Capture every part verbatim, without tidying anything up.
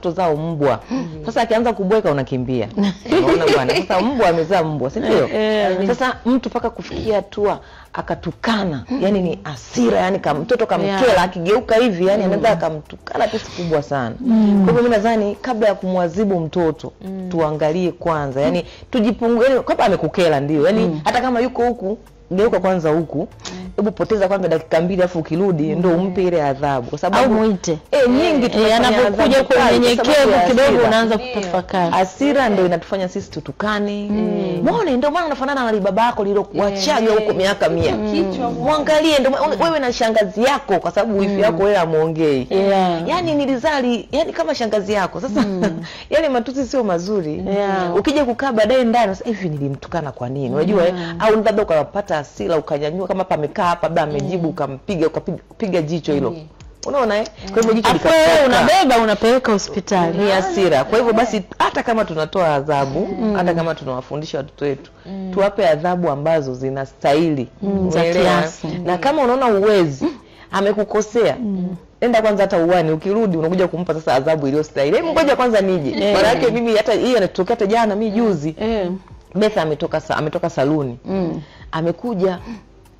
Tozao mbwa. Sasa akianza kubweka unakimbia. Unaona bwana. Sasa mbwa amezaa mbwa, si ndio? Sasa mtu paka kufikia hatua akatukana. Yaani ni hasira, yani kama mtoto kamtwela akigeuka hivi, yani anaweza akamtukana kitu kubwa sana. Kwa hiyo mimi nadhani kabla ya kumwadhibu mtoto, tuangalie kwanza. Yaani tujipunguze. Kwa sababu amekukela ndio. Yaani hata kama yuko huku, geuka kwanza huku. Hebu poteza kwanza dakika mbili afu ukirudi ndio umpe ile adhabu kwa sababu muite eh nyingi tunapokuja kwa unyenyekevu kidogo unaanza kutafakari. Hasira ndio inatufanya sisi tutukane. Muone ndio maana unafanana na baba yako lilokuachaga huko miaka mia. Muangalie ndio wewe na shangazi yako kwa sababu wifi yako wewe amuongei. Yaani nilizali yani kama shangazi yako. Sasa yale matusi sio mazuri. Ukija kukaa baadaye ndani sasa hivi nilimtukana kwa nini? Unajua au labda ukapata hasira ukanyanyua kama pamekaa hapa baba amejibu ukampiga ukapiga jicho hilo. Unaona eh? Kwa hivyo jicho likatoka. Wewe unabeba unapeleka hospitali. Ni hasira. Kwa hivyo basi hata kama tunatoa adhabu, hata kama tunawafundisha watoto wetu, tuwape adhabu ambazo zinastahili. Na kama unaona uwezi amekukosea, enda kwanza hata uani ukirudi unakuja kumpa sasa adhabu iliyostahili. Hebu ngoja kwanza nije. Maana yake mimi hata hii anatokea hata jana mimi juzi. Betha ametoka ametoka saluni. Amekuja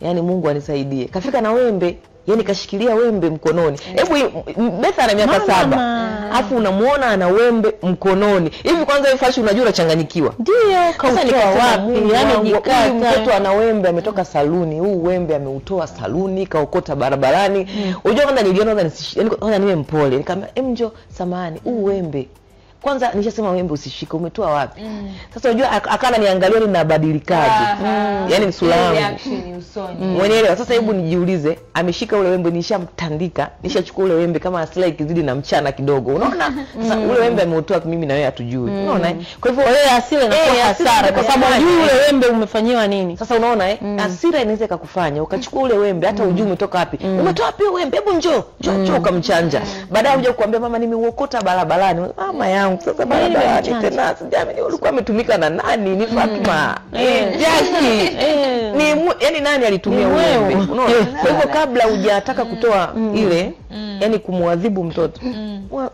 yani Mungu anisaidie. Kafika na wembe, yani kashikilia wembe mkononi. Hebu Betha ana miaka saba. Alafu unamuona ana wembe mkononi. Hivi kwanza ifashi unajua unachanganyikiwa. Ndio, kwanza nikatoa wapi? Yani huyu mtoto ana wembe ametoka saluni. Huu wembe ameutoa saluni, kaokota barabarani. Unajua kwanza niliona kwanza yani kwanza niwe mpole. Nikamwambia, "Em njoo samahani, huu wembe." Kwanza nishasema wembe usishike, umetoa wapi? Mm. Sasa unajua akana niangalia ninabadilikaje. Mm. Yaani msura wangu. Reaction ni usoni. Unaelewa? Sasa hebu nijiulize, ameshika ule wembe nishamtandika, nishachukua ule wembe kama asila ikizidi na mchana kidogo. Unaona? Sasa ule wembe ameutoa mimi na wewe hatujui. Unaona? Kwa hivyo wewe hasira inakuwa hasara kwa sababu unajua ule wembe umefanyiwa nini. Sasa unaona eh? Hasira inaweza kukufanya ukachukua ule wembe hata hujui umetoka wapi. Umetoa wapi ule wembe? Hebu njoo, njoo njoo ukamchanja. Baadaye unakuja kuambia mama nimeuokota barabarani. Mama ya sasa barabara tena sijamini ulikuwa umetumika na nani ni Fatuma eh Jackie ni yani nani alitumia wewe unaona kwa hivyo kabla hujataka kutoa ile yani kumwadhibu mtoto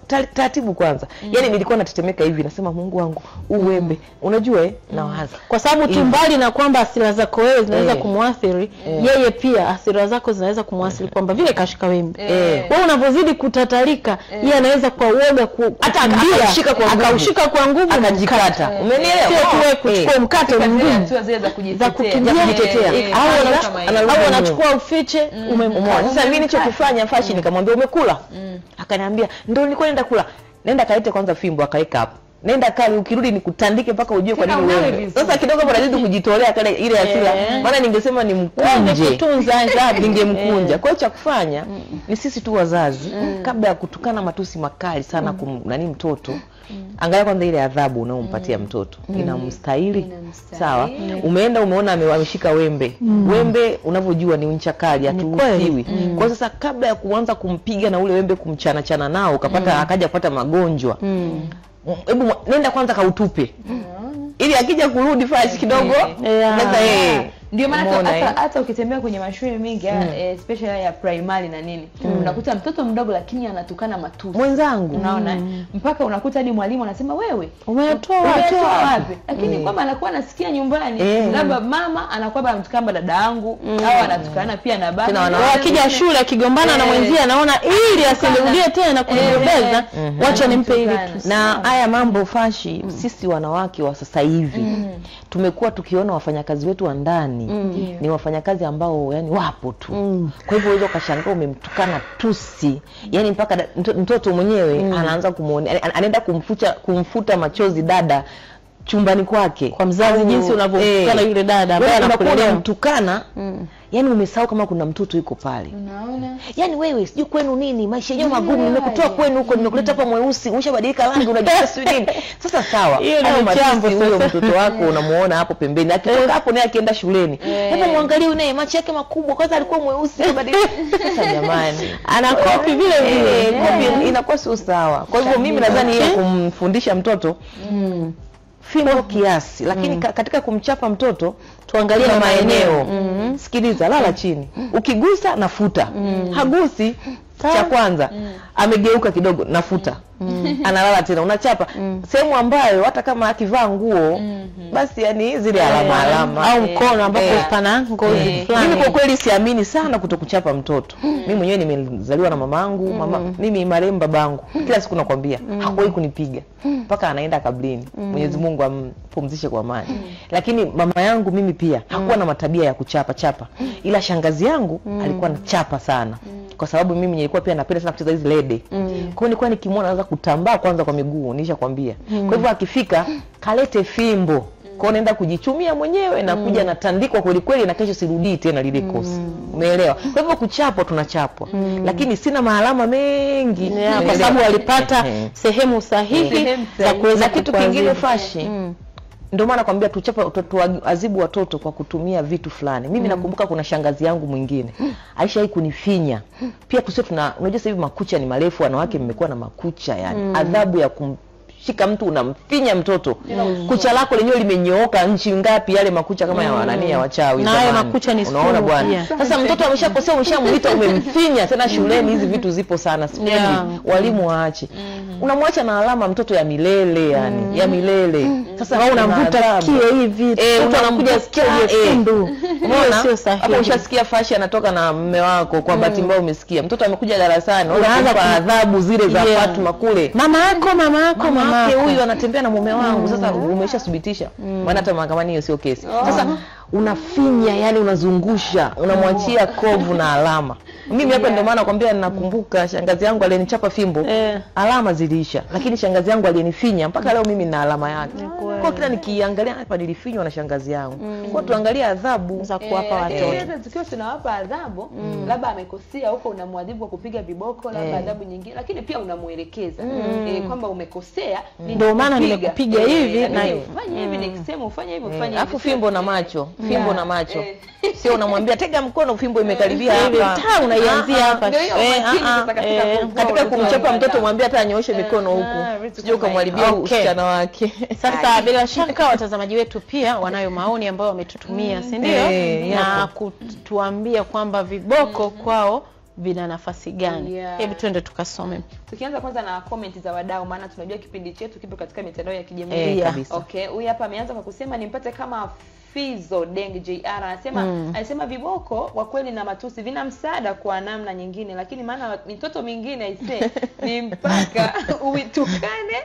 taratibu kwanza yani nilikuwa natetemeka hivi nasema Mungu wangu uwembe unajua eh na waza kwa sababu tu mbali na kwamba hasira zako wewe zinaweza kumwathiri yeye pia hasira zako zinaweza kumwathiri kwamba vile kashika wembe wewe unapozidi kutatarika yeye anaweza kwa uoga hata ambia akaushika kwa nguvu akajikata umenielewa sio tu kuchukua mkate mgumu za kujitetea au anachukua ufiche umemwona sasa mimi nilichokifanya fashi nikamwambia umekula akaniambia ndio nilikuwa nenda kula nenda kaite kwanza fimbo akaeka hapo nenda kali ukirudi nikutandike mpaka ujue kwa nini wewe sasa kidogo bora lazima kujitolea kale ile hasira maana ningesema ni mkunje kutunza adhabu ningemkunja kwa hiyo cha kufanya ni sisi tu wazazi kabla ya kutukana matusi makali sana kumnani mtoto angalia kwanza ile adhabu unayompatia mtoto inamstahili sawa umeenda umeona ameshika wembe wembe unavyojua ni ncha kali hatuusiwi kwa sasa kabla ya kuanza kumpiga na ule wembe kumchana chana nao ukapata akaja kupata magonjwa hebu nenda kwanza kautupe ili akija kurudi fashi kidogo sasa eh ndio maana hata ukitembea kwenye mashule mingi especially ya primary na nini unakuta mtoto mdogo lakini anatukana matusi mwenzangu unaona mpaka unakuta hadi mwalimu anasema wewe umetoa wapi lakini kama anakuwa anasikia nyumbani labda mama anakuwa anamtukana dada yangu au anatukana pia na baba wao akija shule akigombana na mwenzie anaona ili asirudie tena kunibeza wacha nimpe ili tu na haya mambo fashi sisi wanawake wa sasa hivi tumekuwa tukiona wafanyakazi wetu wa ndani Mm. ni wafanyakazi ambao yani wapo tu mm. kwa hivyo hizo kashangaa umemtukana tusi yani mpaka mtoto mwenyewe mm. anaanza kumuonea anaenda kumfuta kumfuta machozi dada chumbani kwake kwa mzazi jinsi unavyomtukana eh. yule dada ambaye anakuwa mtukana mm. yani umesahau kama kuna mtoto yuko pale unaona yani wewe sijui kwenu nini maisha yenu magumu nimekutoa kwenu huko nimekuleta hapa mweusi umeshabadilika rangi unajua sio nini sasa sawa hapo jambo huyo mtoto wako unamuona hapo pembeni akitoka hapo naye akienda shuleni hebu muangalie naye macho yake makubwa kwanza alikuwa mweusi kabadilika sasa jamani anakopi vile vile kopi inakuwa sio sawa kwa hivyo mimi nadhani yeye kumfundisha mtoto fimbo kiasi lakini katika kumchapa mtoto tuangalie maeneo sikiliza lala chini ukigusa nafuta hagusi cha kwanza mm. amegeuka kidogo nafuta mm. analala tena unachapa mm. sehemu ambayo hata kama akivaa nguo mm -hmm. basi yani zile yeah. alama alama yeah. au mkono ambapo yeah. pana ngozi yeah. fulani. Mimi kwa kweli siamini sana kutokuchapa mtoto. mm. Mimi mwenyewe nimezaliwa na mamangu mama mm -hmm. mimi marehemu babangu kila siku nakwambia mm -hmm. hakuwahi kunipiga mpaka anaenda kablini. mm -hmm. Mwenyezi Mungu ampumzishe kwa amani. mm -hmm. Lakini mama yangu mimi pia hakuwa na matabia ya kuchapa chapa, ila shangazi yangu mm -hmm. alikuwa anachapa sana. mm -hmm. Kwa sababu mimi nilikuwa pia napenda sana kucheza hizi lede. Mm. Kwa hiyo nilikuwa nikimwona anza kutambaa kwanza kwa miguu, nishakwambia. Mm. Kwa hivyo akifika kalete fimbo. Kwa naenda kujichumia mwenyewe na kuja mm. natandikwa kweli kweli na kesho sirudii tena lile kosi. Mm. Umeelewa? Kwa hivyo kuchapo tunachapwa. Mm. Lakini sina maalama mengi yeah, kwa sababu walipata sehemu sahihi za kuweza kitu kingine fashi. Mm. Ndio maana nakwambia tuchapa tuadhibu watoto kwa kutumia vitu fulani. Mimi mm. nakumbuka kuna shangazi yangu mwingine mm. alishawahi kunifinya. Pia tusio tuna unajua sasa hivi makucha ni marefu, wanawake mmekuwa na makucha yani. Mm. Adhabu ya kumshika mtu unamfinya mtoto. Mm. Kucha lako lenyewe limenyooka nchi ngapi yale makucha kama mm. ya wanani ya wachawi na zamani. Na makucha ni sumu. Unaona bwana. Yeah. Sasa mtoto ameshakosea umeshamuita umemfinya tena shuleni hizi vitu zipo sana. Sipendi yeah. walimu waache. Mm. Unamwacha na alama mtoto ya milele yani, mm. ya milele. Sasa wewe unamvuta kile hivi eh unakuja sikia hiyo sindo. Unaona sio sahihi. Hapo ushasikia fashi anatoka na mume wako kwa bahati mbaya umesikia. Mtoto amekuja darasani unaanza kwa adhabu zile za watu makule. Mama yako mama yako mama yake huyu anatembea na mume wangu. Sasa umeshadhibitisha. Maana hata mahakamani hiyo sio kesi. Sasa unafinya yani unazungusha, unamwachia kovu na alama. Mimi hapa ndio maana nakwambia ninakumbuka shangazi yangu alinichapa fimbo. Alama ziliisha. Lakini shangazi yangu alinifinya mpaka leo mimi na alama yake. Kwa kila nikiangalia hapa nilifinywa na shangazi yangu. Mm. Kwa tuangalia adhabu za kuwapa watoto. Sasa tukiwa tunawapa adhabu, mm. labda amekosea huko unamwadhibu kwa kupiga viboko labda eh. adhabu nyingine, lakini pia unamuelekeza mm. eh, kwamba umekosea, ndio maana nimekupiga hivi na hivi. Fanya hivi nikisema ufanye hivi ufanye. Alafu fimbo na macho, fimbo na macho. Sio unamwambia tega mkono fimbo imekaribia hapa. Taa unaianzia hapa. Katika kumchapa mtoto mwambie hata anyooshe mikono huku. Sije ukamharibia usichana wake. Sasa bila shaka watazamaji wetu pia wanayo maoni ambayo wametutumia, si ndio? E, na kutuambia kwamba viboko kwao vina nafasi gani. Yeah. Hebu twende tukasome. Tukianza kwanza na comment za wadau maana tunajua kipindi chetu kipo katika mitandao ya kijamii. E, kabisa. Okay, huyu hapa ameanza kwa kusema nimpate kama Fizo Deng J R anasema mm. anasema viboko kwa kweli na matusi vina msaada kwa namna nyingine, lakini maana mtoto mwingine ise ni mpaka uitukane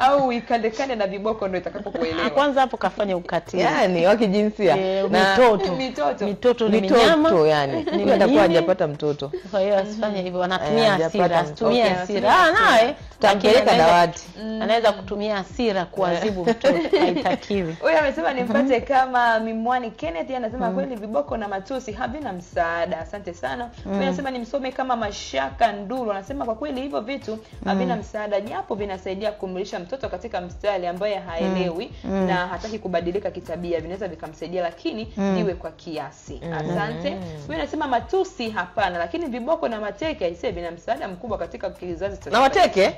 au uikandekane na viboko ndio itakapokuelewa. Kwanza hapo kafanya ukatili yani wa kijinsia yeah, na mtoto mitoto mitoto ni mtoto yani nitakuwa hajapata mtoto. Kwa hiyo asifanye hivyo, anatumia hasira, anatumia hasira naye tutampeleka dawati. Anaweza kutumia hasira kuadhibu mtoto, haitakiwi. Huyu amesema nimpate kama Mimwani Kenneth anasema mm. kweli viboko na matusi havina msaada. Asante sana. Mimi mm. nasema nimsome kama Mashaka Nduru anasema kwa kweli hivyo vitu havina mm. msaada japo vinasaidia kumlisha mtoto katika mstari ambaye haelewi mm. na hataki kubadilika kitabia, vinaweza vikamsaidia lakini mm. iwe kwa kiasi. Asante. Mimi mm. nasema matusi hapana, lakini viboko na mateke aisee vina msaada mkubwa katika kizazi cha. Na mateke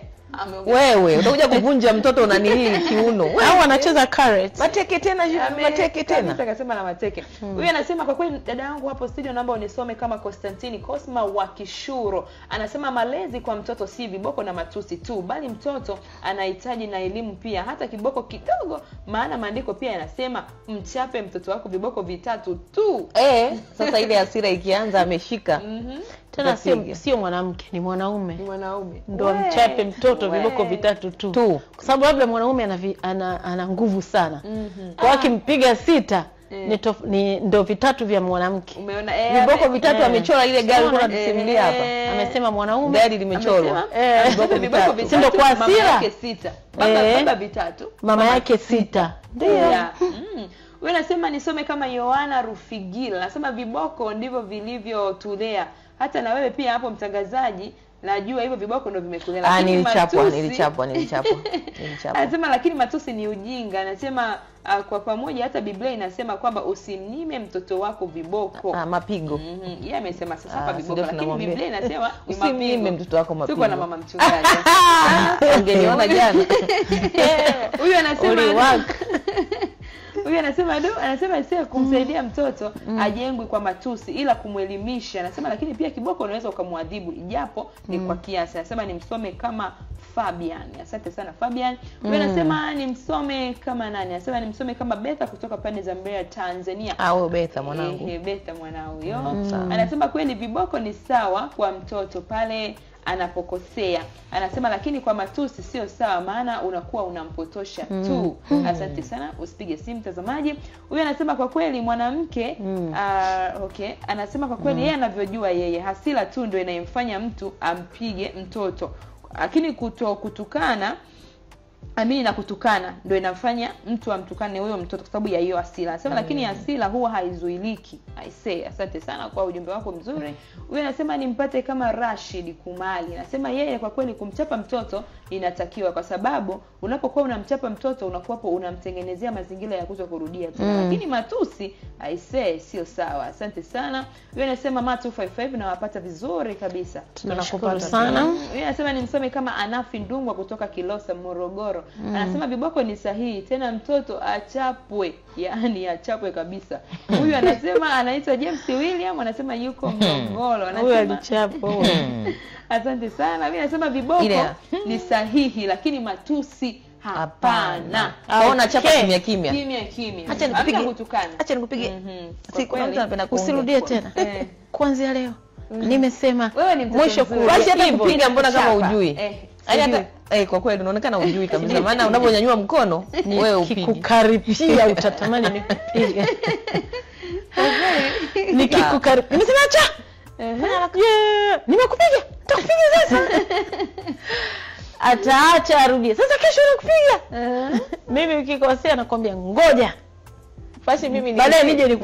wewe utakuja kuvunja mtoto unanihii kiuno au anacheza carrot mateke tena mateke tena mimi akasema na mateke huyu hmm. anasema kwa kweli dada yangu hapo studio naomba unisome kama Constantine Cosma wa Kishuro anasema malezi kwa mtoto si viboko na matusi tu bali mtoto anahitaji na elimu pia hata kiboko kidogo maana maandiko pia yanasema mchape mtoto wako viboko vitatu tu eh sasa ile hasira ikianza ameshika mhm tena sio sio mwanamke ni mwanaume ni mwanaume ndio mchape mtoto viboko vitatu tu kwa sababu labda mwanaume ana, ana ana nguvu sana mm -hmm. kwa akimpiga sita mm. ni ndio vitatu vya mwanamke umeona eh, viboko vitatu eh. amechora ile gari kuna tusimulia hapa eh. amesema mwanaume gari limechorwa eh. viboko viboko vitatu ndio kwa hasira sita baba eh. baba vitatu mama yake sita ndio yeah. mm. Wewe nasema nisome kama Yohana Rufigila nasema viboko ndivyo vilivyotulea hata na wewe pia hapo mtangazaji najua hivyo viboko ndio vimekulea lakini nilichapwa nilichapwa nilichapwa nilichapwa anasema lakini matusi ni ujinga anasema uh, kwa pamoja hata Biblia inasema kwamba usimnime mtoto wako viboko ah, mapigo mm -hmm. yeye yeah, amesema sasa hapa ah, viboko lakini Biblia inasema usimnime mtoto wako mapigo tuko na mama mchungaji ungeniona jana huyu anasema Huyu anasema do, anasema sio kumsaidia mtoto mm. ajengwe kwa matusi ila kumwelimisha. Anasema lakini pia kiboko unaweza ukamwadhibu japo ni mm. kwa kiasi. Anasema nimsome kama Fabian. Asante sana Fabian. Huyu mm. anasema nimsome kama nani? Anasema nimsome kama Betha kutoka pande za Mbeya Tanzania. Au Betha mwanangu. Eh, Betha mwanao huyo. Mm. Anasema kweli viboko ni sawa kwa mtoto pale anapokosea. Anasema lakini kwa matusi sio sawa maana unakuwa unampotosha mm. tu. Mm. Asante sana, usipige simu mtazamaji. Huyu anasema kwa kweli mwanamke mm. uh, okay, anasema kwa kweli mm. yeye anavyojua yeye. Hasira tu ndio inayomfanya mtu ampige mtoto. Lakini kuto kutukana amini na kutukana ndio inafanya mtu amtukane huyo mtoto kwa sababu ya hiyo hasira. Anasema lakini hasira huwa haizuiliki. I say asante sana kwa ujumbe wako mzuri. Huyo anasema nimpate kama Rashid Kumali. Anasema yeye kwa kweli kumchapa mtoto inatakiwa kwa sababu unapokuwa unamchapa mtoto unakuwa hapo unamtengenezea mazingira ya kuto kurudia tu. Mm. Lakini matusi I say sio sawa. Asante sana. Huyo anasema Matu twenty-five na wapata vizuri kabisa. Tunakupata sana. Huyo anasema nimsome kama Anafi Ndungwa kutoka Kilosa Morogoro. Mm. Anasema viboko ni sahihi tena mtoto achapwe, yani achapwe kabisa. Huyu anasema anaitwa James William, anasema yuko Morogoro. Huyu alichapwa. Asante sana. Mimi nasema viboko yeah. ni sahihi lakini matusi hapana. Aona chapa kimya kimya. Kimya kimya. Acha nikupige kutukana. Acha nikupige. Mhm. Siku mtu anapenda kusirudie tena. Kuanzia leo mm. nimesema mwisho kuwaje hata kupiga mbona kama hujui. Eh. Hata eh kwa kweli unaonekana unjui kabisa maana unaponyanyua mkono wewe ukikukaribia utatamani nikupige. Okay. Nikikukaribia. Nimesema acha. Eh. Nimekupiga. Nitakupiga sasa. Ataacha arudie. Sasa kesho nakupiga. Mimi ukikosea nakwambia ngoja. Basi mimi ni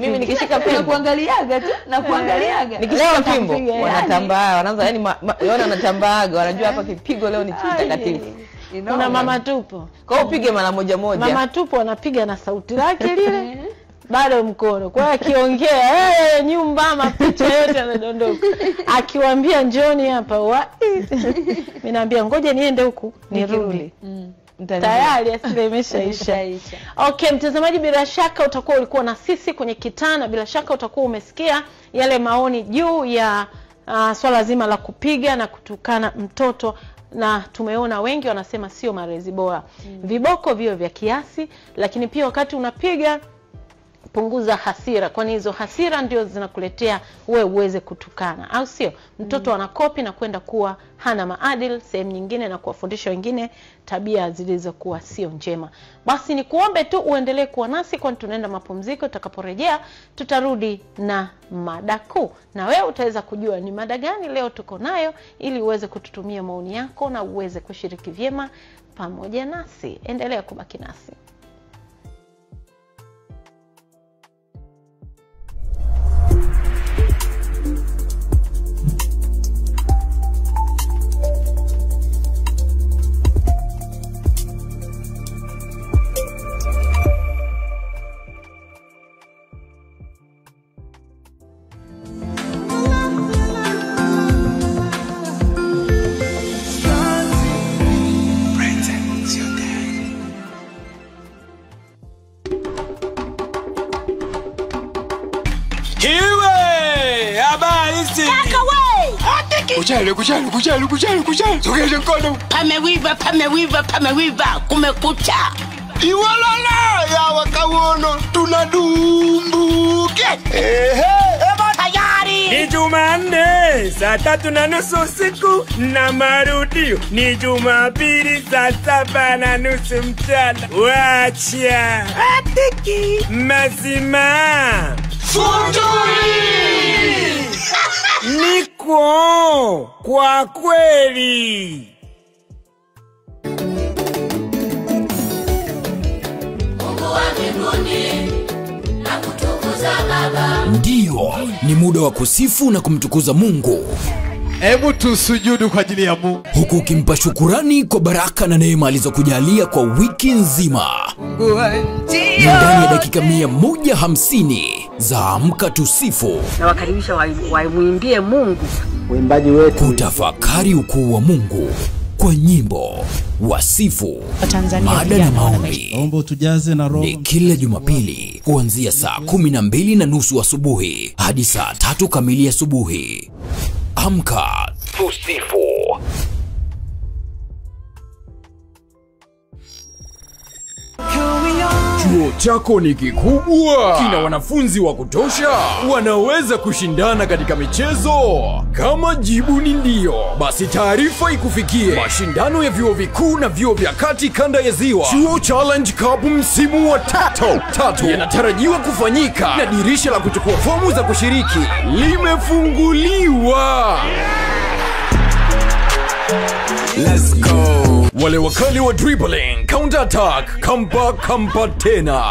mimi nikishika pembe kuangaliaga tu na kuangaliaga. Nikishika pembe wanatambaa, wanaanza yani yaona anatambaaga, wanajua hapa kipigo leo ni kitakatifu. Kuna mama tupo. Kwa upige mara moja moja. Mama tupo anapiga na sauti lake lile. Bado mkono. Kwa akiongea, eh nyumba mapicha yote yanadondoka. Akiwaambia njoni hapa, wa. Mimi naambia ngoja niende huku, nirudi. Tayari asili imeshaisha. Okay, mtazamaji bila shaka utakuwa ulikuwa na sisi kwenye Kitana, bila shaka utakuwa umesikia yale maoni juu ya uh, swala zima la kupiga na kutukana mtoto na tumeona wengi wanasema sio malezi bora. Mm. Viboko vio vya kiasi lakini pia wakati unapiga punguza hasira kwani hizo hasira ndio zinakuletea wewe uweze kutukana au sio mtoto mm. anakopi na kwenda kuwa hana maadili sehemu nyingine na kuwafundisha wengine tabia zilizokuwa sio njema. Basi ni kuombe tu uendelee kuwa nasi kwani tunaenda mapumziko, tutakaporejea tutarudi na mada kuu na wewe utaweza kujua ni mada gani leo tuko nayo ili uweze kututumia maoni yako na uweze kushiriki vyema pamoja nasi. Endelea kubaki nasi. Kuchalo kuchalo kuchalo kuchalo kuchalo sogeje mkono pamewiva pamewiva pamewiva kumekucha iwalala ya wakawono tunadumbuke ehe eba tayari ni Jumanne saa tatu na nusu siku na marudio ni Jumapili saa saba na nusu mchana wacha atiki mazima futuri niko kwa kweli. Ndio, ni muda wa kusifu na kumtukuza Mungu. Hebu tusujudu kwa ajili ya Mungu huku ukimpa shukrani kwa baraka na neema alizokujalia kwa wiki nzima. Ndani ya dakika mia moja hamsini za Amka Tusifu na wakaribisha waimuimbie Mungu. Uimbaji wetu kutafakari ukuu wa Mungu kwa nyimbo, wasifu, mada na maombi. Ni kila Jumapili kuanzia saa kumi na mbili na nusu asubuhi hadi saa tatu kamili asubuhi. Amka tusifu. Chuo chako ni kikubwa, kina wanafunzi wa kutosha, wanaweza kushindana katika michezo. Kama jibu ni ndio, basi taarifa ikufikie. Mashindano ya vyuo vikuu na vyuo vya kati kanda ya Ziwa, Chuo Challenge Cup msimu wa tatu tatu yanatarajiwa kufanyika, na dirisha la kuchukua fomu za kushiriki limefunguliwa. Let's go. Wale wakali wa dribbling, counter attack, comeback, comeback tena.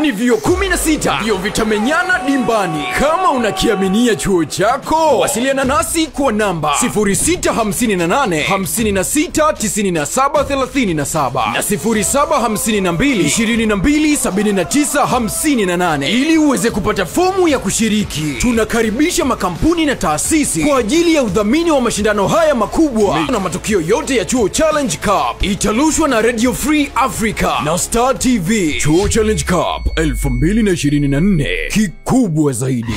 Ni vio kumi na sita, vio vitamenyana dimbani. Kama unakiaminia chuo chako, wasiliana nasi kwa namba sifuri sita hamsini na nane hamsini na sita tisini na saba thelathini na saba na sifuri saba hamsini na mbili ishirini na mbili sabini na tisa hamsini na nane ili uweze kupata fomu ya kushiriki. Tunakaribisha makampuni na taasisi kwa ajili ya udhamini wa mashindano haya makubwa. Na matukio yote ya Chuo Challenge Cup itarushwa na Radio Free Africa na Star T V. Chuo Challenge Cup elfu mbili na ishirini na nne, kikubwa zaidi.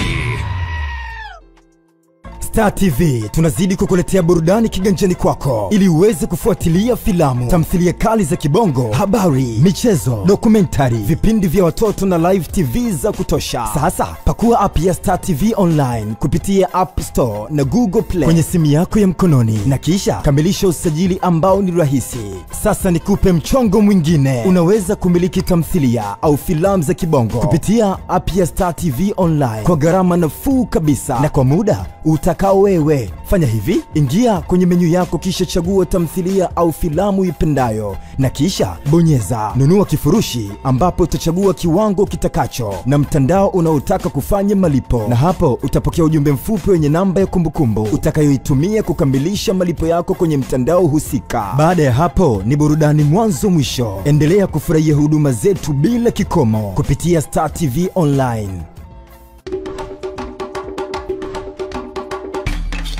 Star T V tunazidi kukuletea burudani kiganjani kwako ili uweze kufuatilia filamu, tamthilia kali za kibongo, habari, michezo, dokumentari, vipindi vya watoto na live T V za kutosha. Sasa pakua app ya Star T V online kupitia App Store na Google Play kwenye simu yako ya mkononi, na kisha kamilisha usajili ambao ni rahisi. Sasa nikupe mchongo mwingine. Unaweza kumiliki tamthilia au filamu za kibongo kupitia app ya Star T V online kwa gharama nafuu kabisa na kwa muda utaka wewe. Fanya hivi, ingia kwenye menu yako kisha chagua tamthilia au filamu ipendayo, na kisha bonyeza nunua kifurushi ambapo utachagua kiwango kitakacho na mtandao unaotaka kufanya malipo. Na hapo utapokea ujumbe mfupi wenye namba ya kumbukumbu utakayoitumia kukamilisha malipo yako kwenye mtandao husika. Baada ya hapo ni burudani mwanzo mwisho. Endelea kufurahia huduma zetu bila kikomo kupitia Star T V online.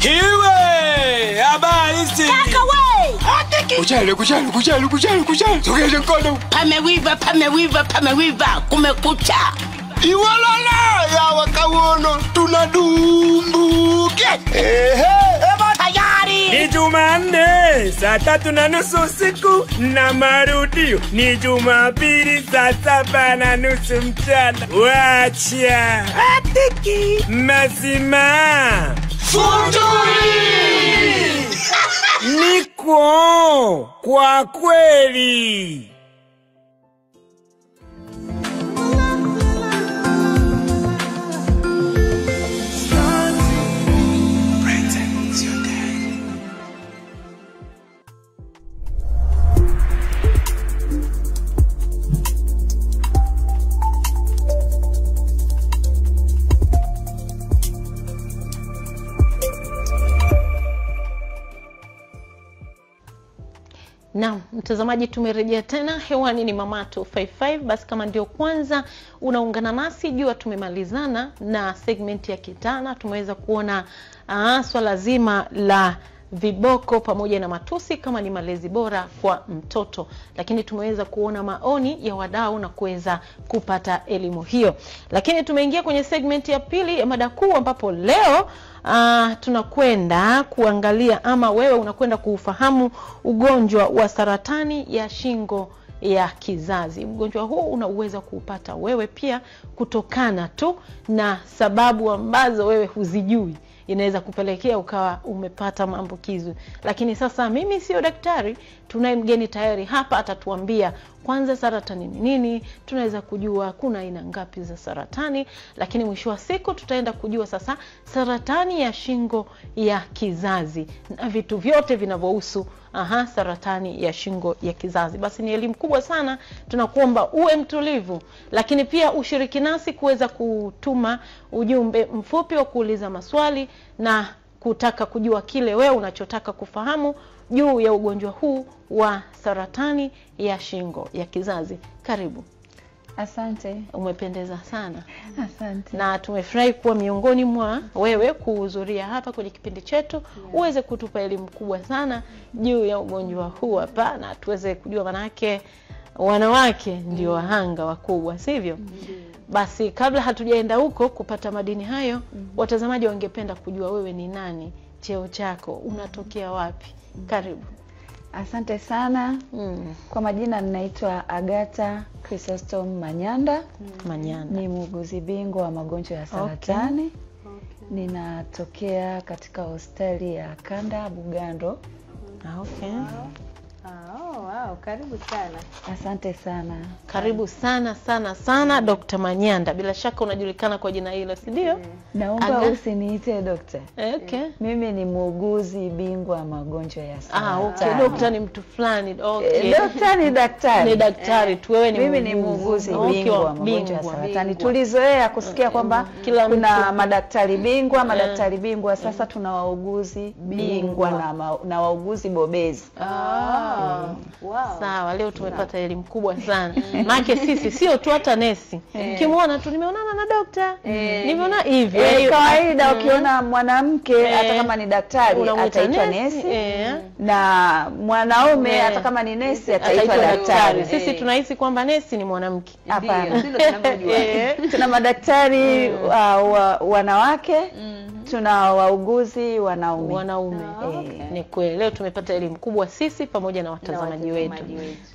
Iwe! Habaristi! Kaka wei! Atiki! Kuchalo, kuchalo, kuchalo, kuchalo, kuchalo! Tugesho kono! Pamewiva, pamewiva, pamewiva! Kumekucha! Iwalala! Ya wakawono! Tunadumbuke! Ehe! Eba tayari! Ni Jumane! Saa tatu na nusu usiku na marudio! Ni Jumapili saa saba na nusu mchana! Wacha! Atiki! Mazima! Futuri! Niko kwa kweli. Na mtazamaji, tumerejea tena hewani. Ni Mamato tano tano. Basi kama ndio kwanza unaungana nasi, jua tumemalizana na segment ya kijana. Tumeweza kuona uh, swala zima la viboko pamoja na matusi kama ni malezi bora kwa mtoto, lakini tumeweza kuona maoni ya wadau na kuweza kupata elimu hiyo. Lakini tumeingia kwenye segment ya pili ya mada kuu, ambapo leo Uh, tunakwenda kuangalia ama wewe unakwenda kuufahamu ugonjwa wa saratani ya shingo ya kizazi. Ugonjwa huu unaweza kuupata wewe pia kutokana tu na sababu ambazo wewe huzijui. Inaweza kupelekea ukawa umepata maambukizi. Lakini sasa mimi sio daktari, tunaye mgeni tayari hapa atatuambia kwanza saratani ni nini, tunaweza kujua kuna aina ngapi za saratani, lakini mwisho wa siku tutaenda kujua sasa saratani ya shingo ya kizazi na vitu vyote vinavyohusu aha saratani ya shingo ya kizazi. Basi ni elimu kubwa sana, tunakuomba uwe mtulivu, lakini pia ushiriki nasi kuweza kutuma ujumbe mfupi wa kuuliza maswali na kutaka kujua kile wewe unachotaka kufahamu juu ya ugonjwa huu wa saratani ya shingo ya kizazi. Karibu. Asante. Umependeza sana. Asante. Na tumefurahi kuwa miongoni mwa wewe kuhudhuria hapa kwenye kipindi chetu, yeah. Uweze kutupa elimu kubwa sana juu ya ugonjwa huu hapa na tuweze kujua manake wanawake ndio wahanga wakubwa, sivyo? Ndiyo. Basi kabla hatujaenda huko kupata madini hayo, mm-hmm. watazamaji wangependa kujua wewe ni nani, cheo chako, unatokea wapi? Mm-hmm. Karibu. Asante sana. Mm. Kwa majina ninaitwa Agatha Chrysostom Manyanda. Mm. Manyanda. Ni muuguzi bingwa wa magonjwa ya saratani. Okay. Okay. Ninatokea katika hospitali ya Kanda Bugando. Mm. Okay. Wow. Oh, wow, karibu sana. Asante sana. Karibu sana sana sana Daktari Manyanda. Bila shaka unajulikana kwa jina hilo, si ndio? Naomba usiniite doctor. Okay. Mimi ni muuguzi bingwa magonjwa ya saratani. Ah, okay. Doctor ni mtu fulani. Okay. Doctor ni daktari. Ni daktari. Tu wewe ni mimi ni muuguzi bingwa magonjwa ya saratani. Tulizoea kusikia kwamba kuna madaktari bingwa, madaktari bingwa. Sasa tuna wauguzi bingwa na na wauguzi bobezi. Ah. Mm. Wow. Sawa, leo tumepata elimu kubwa sana. Maana sisi sio tu hata nesi. Ukimuona tu nimeonana na daktari. Nimeona hivyo. Ni kawaida ukiona mwanamke hata kama ni daktari ataitwa nesi na mwanaume hata kama ni nesi ataitwa daktari. Sisi tunahisi kwamba nesi ni mwanamke. Hapana. Tuna madaktari wanawake, tuna wauguzi wanaume. Wanaume. Ni kweli leo tumepata elimu kubwa sisi pamoja na watazamaji wetu.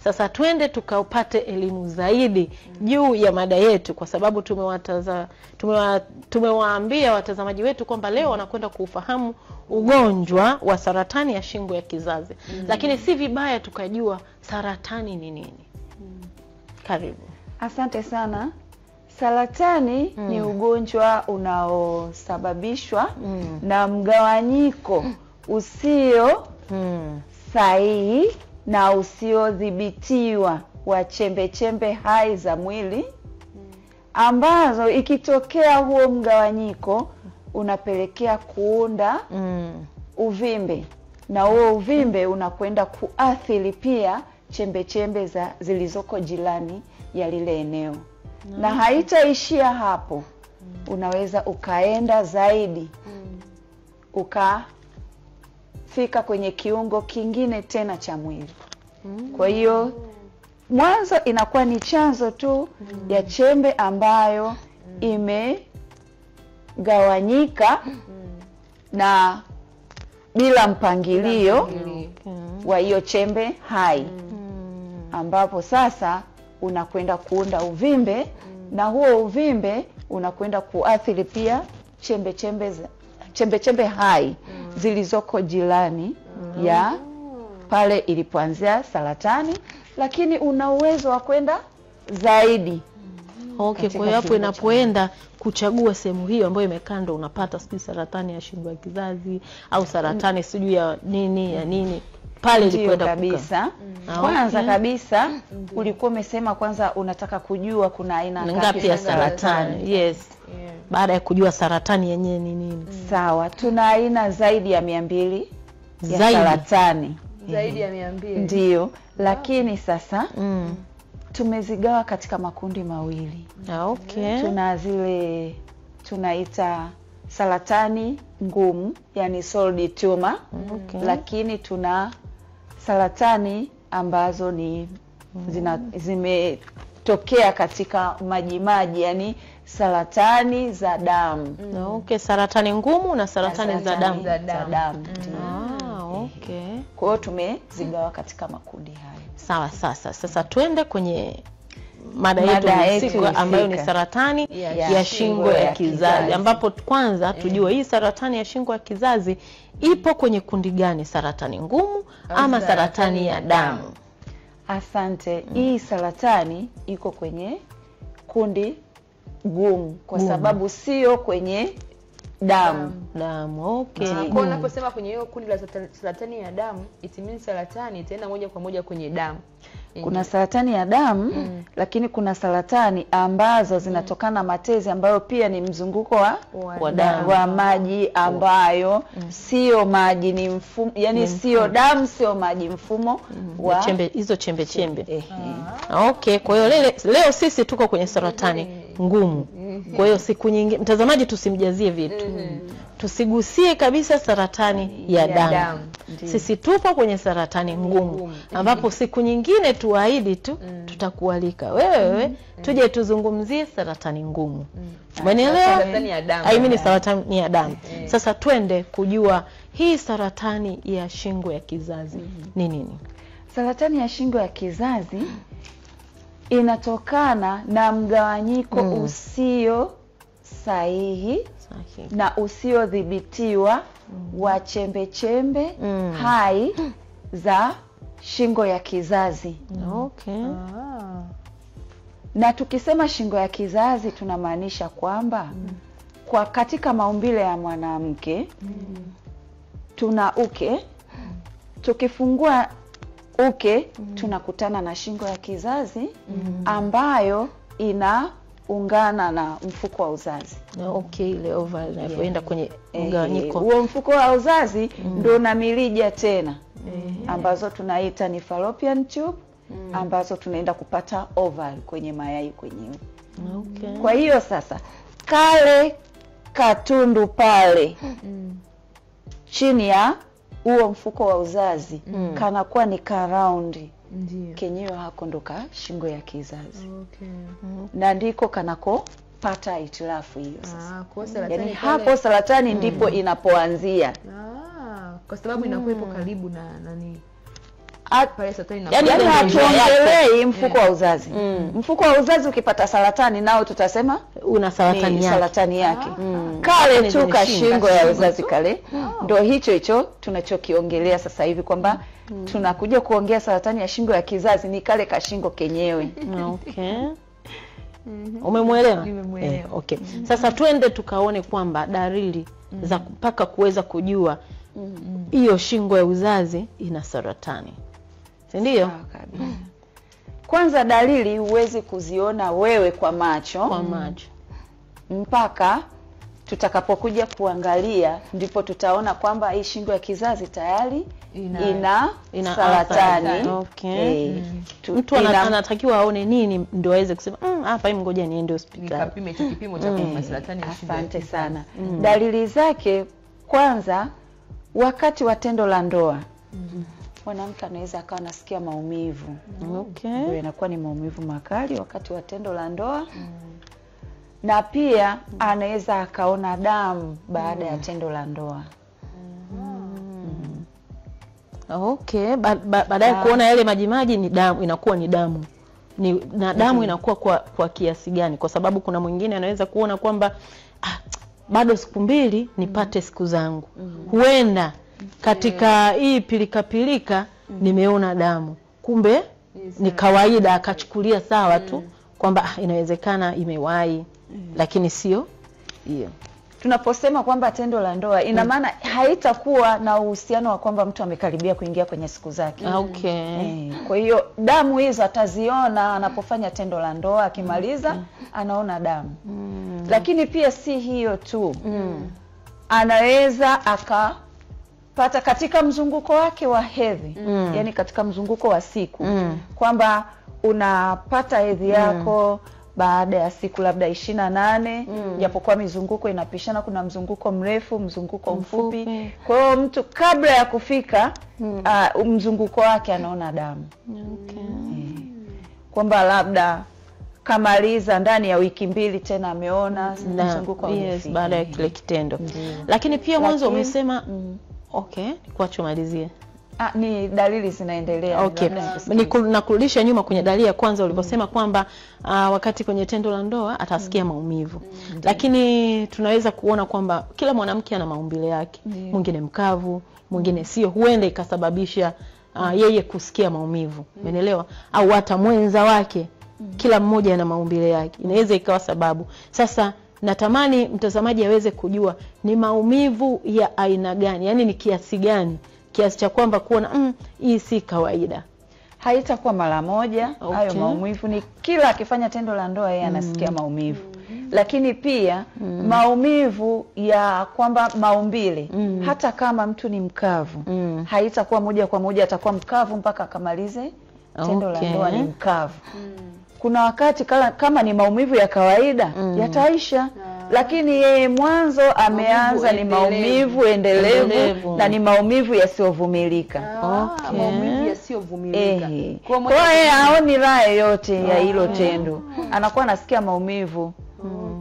Sasa twende tukaupate elimu zaidi mm. juu ya mada yetu kwa sababu tumewataza tumewa, tumewaambia watazamaji wetu kwamba leo wanakwenda kuufahamu ugonjwa wa saratani ya shingo ya kizazi. Mm. Lakini si vibaya tukajua saratani ni nini. Mm. Karibu. Asante sana. Saratani mm. ni ugonjwa unaosababishwa mm. na mgawanyiko usio mm. sahihi na usiodhibitiwa wa chembe chembe hai za mwili, ambazo ikitokea huo mgawanyiko unapelekea kuunda mm. uvimbe, na huo uvimbe unakwenda kuathiri pia chembe chembe za zilizoko jirani ya lile eneo no. na haitaishia hapo, unaweza ukaenda zaidi mm. uka fika kwenye kiungo kingine tena cha mwili. Mm. Kwa hiyo mwanzo inakuwa ni chanzo tu mm. ya chembe ambayo mm. imegawanyika mm. na bila mpangilio mm. wa hiyo chembe hai. Mm. Ambapo sasa unakwenda kuunda uvimbe mm. na huo uvimbe unakwenda kuathiri pia chembe chembe za chembe chembe hai mm. zilizoko jirani mm. ya pale ilipoanzia saratani, lakini una uwezo wa kwenda zaidi. Okay, kwa hiyo hapo inapoenda kuchagua sehemu hiyo ambayo imekando unapata sijui saratani ya shingo ya kizazi au saratani sijui ya nini ya nini pale ilipoenda kabisa. Mm. Kwanza kabisa mm. ulikuwa umesema kwanza unataka kujua kuna aina ngapi ya saratani. Yes. Yeah. Baada ya kujua saratani yenyewe ni nini. Sawa, tuna aina zaidi ya mia mbili ya saratani. Zaidi ya mia mbili. Ndio, lakini sasa mm. tumezigawa katika makundi mawili. Okay. Tuna zile tunaita saratani ngumu, yani solid tumor. Okay. Lakini tuna saratani ambazo ni zina, zime tokea katika majimaji, yani saratani za damu. Mm. Okay, saratani ngumu na saratani, na saratani za damu. Za damu. Mm. Ah, okay. Kwa hiyo tumezigawa katika makundi hayo. Sawa, sasa sasa twende kwenye mada yetu ambayo ni saratani ya, ya, ya shingo ya, ya kizazi, ambapo kwanza tujue hii saratani ya shingo ya kizazi ipo kwenye kundi gani, saratani ngumu ama saratani ya damu? Asante. Mm. Hii saratani iko kwenye kundi gumu kwa gumu. Sababu sio kwenye damu. Damu, okay. Na kwa unaposema kwenye hiyo kundi la saratani ya damu, it means saratani itaenda moja kwa moja kwenye damu. Kuna saratani ya damu, mm. lakini kuna saratani ambazo zinatokana matezi ambayo pia ni mzunguko wa wa, damu. wa maji ambayo mm. sio maji ni mfumo, yani sio damu sio maji mfumo mm. wa chembe hizo chembe chembe. Eh. Okay, kwa hiyo leo, leo sisi tuko kwenye saratani ngumu. Kwa hiyo siku nyingi mtazamaji tusimjazie vitu. Mm. Tusigusie kabisa saratani ya, ya damu. damu. Sisi tupo kwenye saratani ngumu ambapo siku nyingine tuahidi tu mm. tutakualika wewe mm. tuje tuzungumzie saratani ngumu. Umeelewa? Mm. Saratani ya damu. I mean saratani ya damu. Mm. Sasa twende kujua hii saratani ya shingo ya kizazi ni mm. nini? Saratani ya shingo ya kizazi inatokana na mgawanyiko mm. usio sahihi Sahihi. na usiodhibitiwa mm. wa chembe chembe mm. hai za shingo ya kizazi. Mm. Okay. Ah. Na tukisema shingo ya kizazi tunamaanisha kwamba mm. kwa katika maumbile ya mwanamke mm. tuna uke, tukifungua uke mm. tunakutana na shingo ya kizazi mm. ambayo ina ungana na mfuko wa uzazi. No, okay, ile overlap enda kwenye mgawanyiko. Huo mfuko wa uzazi mm. ndio na mirija tena mm. ambazo tunaita ni fallopian tube mm. ambazo tunaenda kupata oval kwenye mayai kwenyewe. Okay. Kwa hiyo sasa kale katundu pale mm. chini ya huo mfuko wa uzazi mm. kanakuwa ni karaundi. Ndiyo. Kenyewe hako ndoka shingo ya kizazi. Okay. Mm -hmm. Na ndiko kanako pata itilafu hiyo sasa. Ah, kwa saratani. Yani hapo saratani mm. ndipo inapoanzia. Ah, kwa sababu inakuwa ipo karibu na nani? At pale saratani na. Yani hatuongelei mfuko yeah. wa uzazi. Mm. Mfuko wa uzazi ukipata saratani nao tutasema una saratani yake. Saratani yake. Ah. Mm. Kale tu ka shingo ya uzazi kale ah. ndo hicho hicho tunachokiongelea sasa hivi kwamba mm. tunakuja kuongea saratani ya shingo ya kizazi ni kale ka shingo kenyewe. Okay. Mhm. Umemuelewa? Umemuelewa. Eh, okay. Mm -hmm. Sasa tuende tukaone kwamba dalili mm -hmm. za mpaka kuweza kujua hiyo mm -hmm. shingo ya uzazi ina saratani. Ndio? Kwanza dalili huwezi kuziona wewe kwa macho. Kwa macho. Mpaka tutakapokuja kuangalia ndipo tutaona kwamba hii shingo ya kizazi tayari ina ina, ina saratani. Okay. Hey. Mm. Tu, mtu ina, anatakiwa aone nini ndio aweze kusema mm, hapa hii ngoja niende hospitali. Nikapime hicho kipimo cha mm. saratani. Asante sana. Mm. Dalili zake kwanza wakati wa tendo la ndoa. Mm. Mwanamke anaweza akawa nasikia maumivu. Okay. Ndio inakuwa ni maumivu makali wakati wa tendo la ndoa. Mm. Na pia anaweza akaona damu baada mm. ya tendo la ndoa. Mm. Okay, ba ba baadaye kuona yale maji maji ni damu, inakuwa ni damu. Ni na damu mm. inakuwa kwa kwa kiasi gani? Kwa sababu kuna mwingine anaweza kuona kwamba ah, bado siku mbili nipate siku zangu. Mm. Huenda katika hii yeah. pilika pilika mm. nimeona damu. Kumbe yes, ni kawaida akachukulia sawa tu. Mm. Kwamba inawezekana imewahi mm. lakini sio hiyo. Tunaposema kwamba tendo la ndoa ina maana mm. haitakuwa na uhusiano wa kwamba mtu amekaribia kuingia kwenye siku zake. Okay. Eh, kwa hiyo damu hizo ataziona anapofanya tendo la ndoa, akimaliza mm. anaona damu. Mm. Lakini pia si hiyo tu. Mm. Anaweza aka pata katika mzunguko wake wa hedhi, mm. yani katika mzunguko wa siku mm. kwamba unapata hedhi yako mm. baada ya siku labda ishirini na nane japokuwa mm. mizunguko inapishana, kuna mzunguko mrefu, mzunguko mfupi. mfupi. Kwa hiyo mtu kabla ya kufika mm. uh, mzunguko wake anaona damu. Okay. Mm. Kwamba labda kamaliza ndani ya wiki mbili tena ameona no. mzunguko wa yes, baada ya kile kitendo. Mm. Lakini pia mwanzo umesema mm. okay, kwa chumalizia. Ah, ni dalili zinaendelea. Okay. Nakurudisha nyuma kwenye dalili ya kwanza uliposema mm. kwamba uh, wakati kwenye tendo la ndoa atasikia mm. maumivu. Mm. Lakini tunaweza kuona kwamba kila mwanamke ana maumbile yake. Mm. Mwingine mkavu, mwingine sio, huenda ikasababisha uh, yeye kusikia maumivu. Umeelewa? Mm. Au hata mwenza wake. Mm. Kila mmoja ana maumbile yake. Inaweza ikawa sababu. Sasa Natamani mtazamaji aweze kujua ni maumivu ya aina gani, yani ni kiasi gani, kiasi cha kwamba kuona mm, hii si kawaida. Haitakuwa mara moja, okay. Hayo maumivu ni kila akifanya tendo la ndoa yeye anasikia mm. maumivu. Lakini pia mm. maumivu ya kwamba maumbile mm. hata kama mtu ni mkavu mm. haitakuwa moja kwa moja atakuwa mkavu mpaka akamalize tendo okay. la ndoa ni mkavu. Mm. Kuna wakati kala, kama ni maumivu ya kawaida mm. yataisha. Lakini yeye mwanzo ameanza ni maumivu endelevu, endelevu na ni maumivu yasiyovumilika. Ah, okay. Maumivu yasiyovumilika. Eh. Kwa yeye haoni raha yote ya hilo okay. tendo. Anakuwa anasikia maumivu.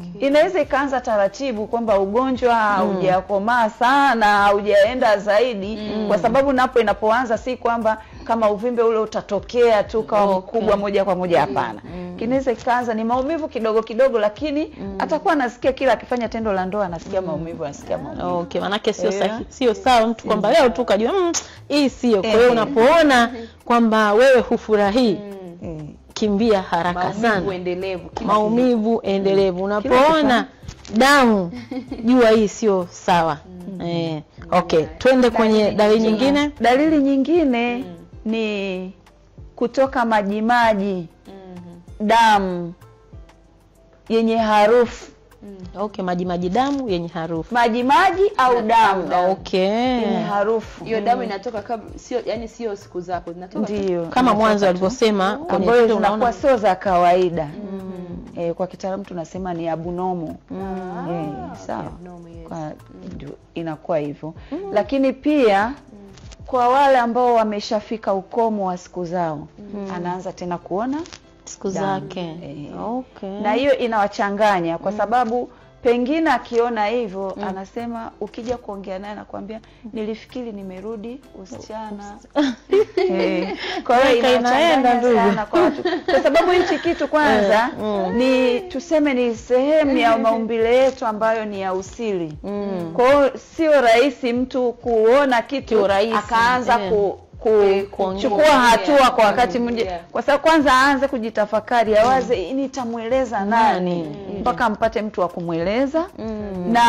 Okay. Inaweza ikaanza taratibu kwamba ugonjwa haujakomaa mm. sana, haujaenda zaidi mm. kwa sababu napo inapoanza si kwamba kama uvimbe ule utatokea tu kama mkubwa okay. moja kwa moja, hapana. Mm. Kinaweza ikaanza ni maumivu kidogo kidogo, lakini mm. atakuwa anasikia kila akifanya tendo la ndoa anasikia mm. maumivu, anasikia maumivu. Okay, manake sio yeah. sahihi, sio sawa mtu kwamba leo tu kajua mmm hii sio. Kwa hiyo unapoona kwamba wewe hufurahii mm. kimbia haraka maumivu sana. Maumivu endelevu. Maumivu endelevu. Unapoona damu jua hii sio sawa. Mm. Eh, okay, twende kwenye dalili nyingine. Dalili nyingine mm. ni kutoka majimaji mm-hmm. damu yenye harufu. Mm. Okay, majimaji damu yenye harufu. Majimaji au damu? damu. Okay. Yenye harufu. Hiyo damu inatoka kama sio, yani sio siku zako zinatoka. Ndio. Kama mwanzo alivyosema kwenye ndio unakuwa sio za kawaida. Mm-hmm. E, kwa kitaalamu tunasema ni abnormal. Mm-hmm. E, sawa. Abnormal, yes. Kwa ndio inakuwa hivyo. Mm-hmm. Lakini pia kwa wale ambao wameshafika ukomo wa siku zao mm. anaanza tena kuona siku zake e. Okay. Na hiyo inawachanganya kwa sababu pengine akiona hivyo mm. anasema ukija kuongea naye anakuambia nilifikiri nimerudi usichana. eh Kwa hiyo inaenda sana kwa watu kwa sababu hichi kitu kwanza mm. ni tuseme ni sehemu ya maumbile yetu ambayo ni ya usili. Mm. Kwa hiyo sio rahisi mtu kuona kitu rahisi akaanza yeah. ku kuchukua hatua kwa wakati mmoja yeah. kwa sababu kwanza aanze kujitafakari awaze mm. nitamueleza nani mpaka mm. mpate mtu wa kumweleza mm. na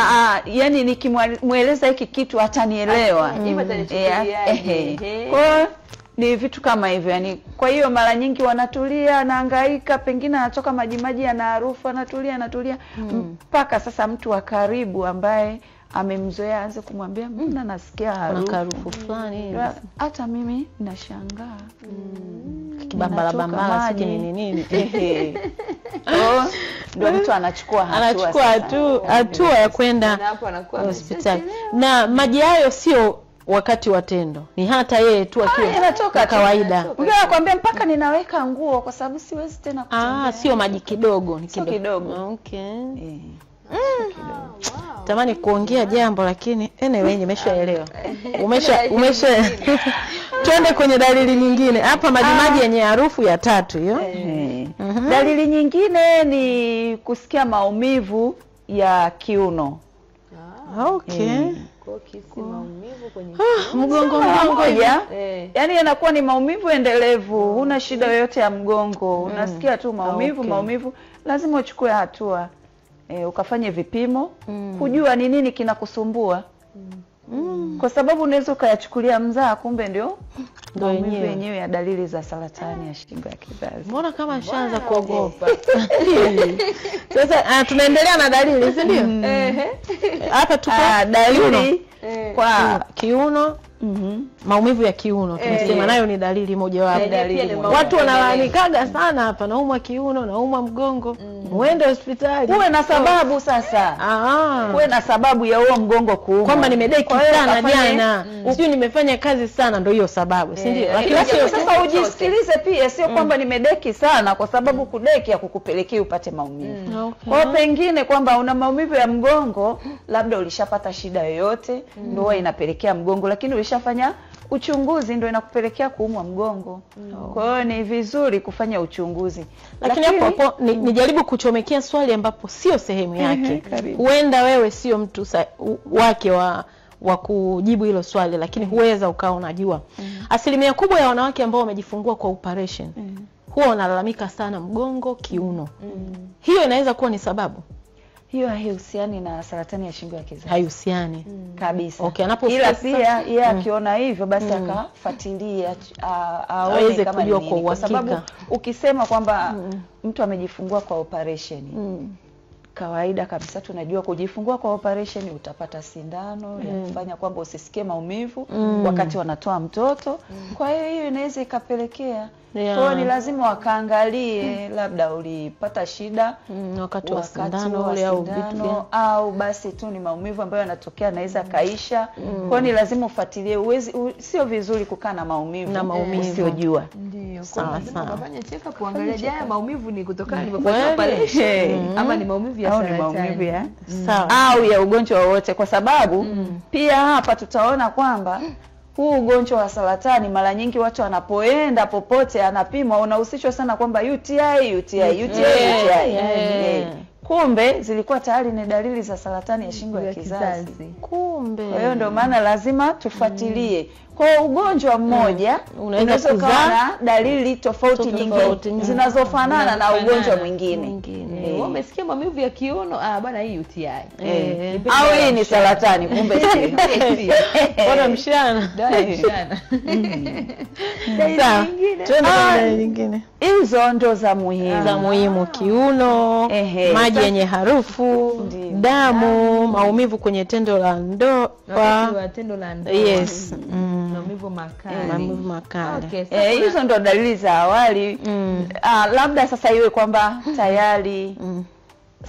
uh, yani nikimueleza hiki kitu atanielewa mm. yeah. yeah. yeah. kwa ni vitu kama hivyo yani. Kwa hiyo mara nyingi wanatulia, anahangaika, pengine anatoka majimaji na harufu, anatulia anatulia mm. mpaka sasa mtu wa karibu ambaye amemzoea anze kumwambia mna nasikia harufu fulani. Hata mimi nashangaa mm. kibambala bambala siki nini nini ehe oh ndio mtu anachukua hatua anachukua hatua hatua ya kwenda hospitali. Na maji hayo sio wakati wa tendo, ni hata yeye tu akiwa inatoka kawaida. Mimi nakwambia mpaka ninaweka nguo kwa sababu siwezi tena kutembea. Ah, sio maji kidogo, ni kidogo. kidogo. Okay. Eh. Mm. Wow. Tamani kuongea jambo lakini anyway nimeshaelewa. Umesha umesha twende kwenye dalili nyingine. Hapa majimaji yenye harufu ya tatu hiyo. Eh. Mm-hmm. Dalili nyingine ni kusikia maumivu ya kiuno. Ah, okay. Eh. Kisi maumivu kwenye ah, mgongo mgongo ya eh. Yani yanakuwa ni maumivu endelevu, huna shida yoyote ya mgongo mm. unasikia tu maumivu okay. maumivu lazima uchukue hatua eh, ukafanye vipimo mm. kujua ni nini kinakusumbua mm. kwa sababu unaweza ukayachukulia mzaa kumbe ndio maumivu yenyewe ya dalili za saratani ya shingo ya kizazi. Mbona kama ashaanza kuogopa. Sasa tunaendelea na dalili, si ndio? Ehe. Hapa tuko dalili kwa kiuno, maumivu ya kiuno. Tumesema nayo ni dalili mojawapo. Watu wanalaanikaga sana hapa naumwa kiuno, naumwa mgongo. Uende hospitali. Uwe na sababu sasa. Ah. Uwe na sababu ya huo mgongo kuuma. Kwamba nimedeki sana jana. Sio nimefanya kazi sana ndio hiyo sababu. Sindio? Lakini sio sasa ujisikilize pia sio kwamba nimedeki sana kwa sababu kudeki hakukupelekea upate maumivu. Kwa pengine kwamba una maumivu ya mgongo labda ulishapata shida yoyote ndio inapelekea mgongo lakini ulishafanya uchunguzi ndio inakupelekea kuumwa mgongo. Mm. Kwa hiyo ni vizuri kufanya uchunguzi. Lakini hapo hapo ni, nijaribu kuchomekea swali ambapo sio sehemu yake. Huenda wewe sio mtu sa, u, wake wa wa kujibu hilo swali lakini huweza ukawa unajua. Mm. Asilimia kubwa ya wanawake ambao wamejifungua kwa operation mm. huwa wanalalamika sana mgongo, kiuno. Mm. Hiyo inaweza kuwa ni sababu. hiyo haihusiani na saratani ya shingo ya kizazi. Haihusiani mm. kabisa. Okay, anapofika ila pia yeye akiona mm. hivyo basi mm. akafuatilia aone kama ni nini, kwa sababu ukisema kwamba mm. mtu amejifungua kwa operation mm. kawaida kabisa tunajua kujifungua kwa operation utapata sindano mm. ya kufanya kwamba usisikie maumivu mm. wakati wanatoa mtoto mm. kwa hiyo hiyo inaweza ikapelekea yeah. kwa hiyo ni lazima wakaangalie mm. labda ulipata shida mm. wakati wa sindano, sindano au basi tu ni maumivu ambayo yanatokea yanaweza kaisha mm. kwa hiyo ni lazima ufuatilie, uwezi sio vizuri kukaa na maumivu na maumivu usiojua ndio kwa sababu kufanya check up kuangalia je maumivu ni kutokana nilipopata operation ama ni maumivu au ni maumivu ya sawa au ya ugonjwa wowote, kwa sababu mm. pia hapa tutaona kwamba huu ugonjwa wa saratani mara nyingi watu wanapoenda popote anapimwa unahusishwa sana kwamba U T I U T I U T I U T I. Yeah, yeah, yeah. Yeah. Kumbe zilikuwa tayari ni dalili za saratani ya shingo ya kizazi. Kumbe. Kwa hiyo ndio maana lazima tufuatilie. Mm. Kwa ugonjwa mmoja mm. unaweza kuwa na dalili tofauti nyingi zinazofanana na ugonjwa mwingine. Mwingine. Wao umesikia maumivu ya kiuno, ah bana hii U T I. Eh. Au hii ni saratani kumbe sio. Bora mshana. Dawa mshana. Sawa. Twende kwa dalili nyingine. Hizo ndo za muhimu. Za muhimu kiuno, maji yenye harufu, damu, maumivu kwenye tendo la ndoa. Maumivu ya tendo la ndoa. Yes. Maumivu makali. Maumivu makali. Eh, hizo ndo dalili za awali. Ah, labda sasa iwe kwamba tayari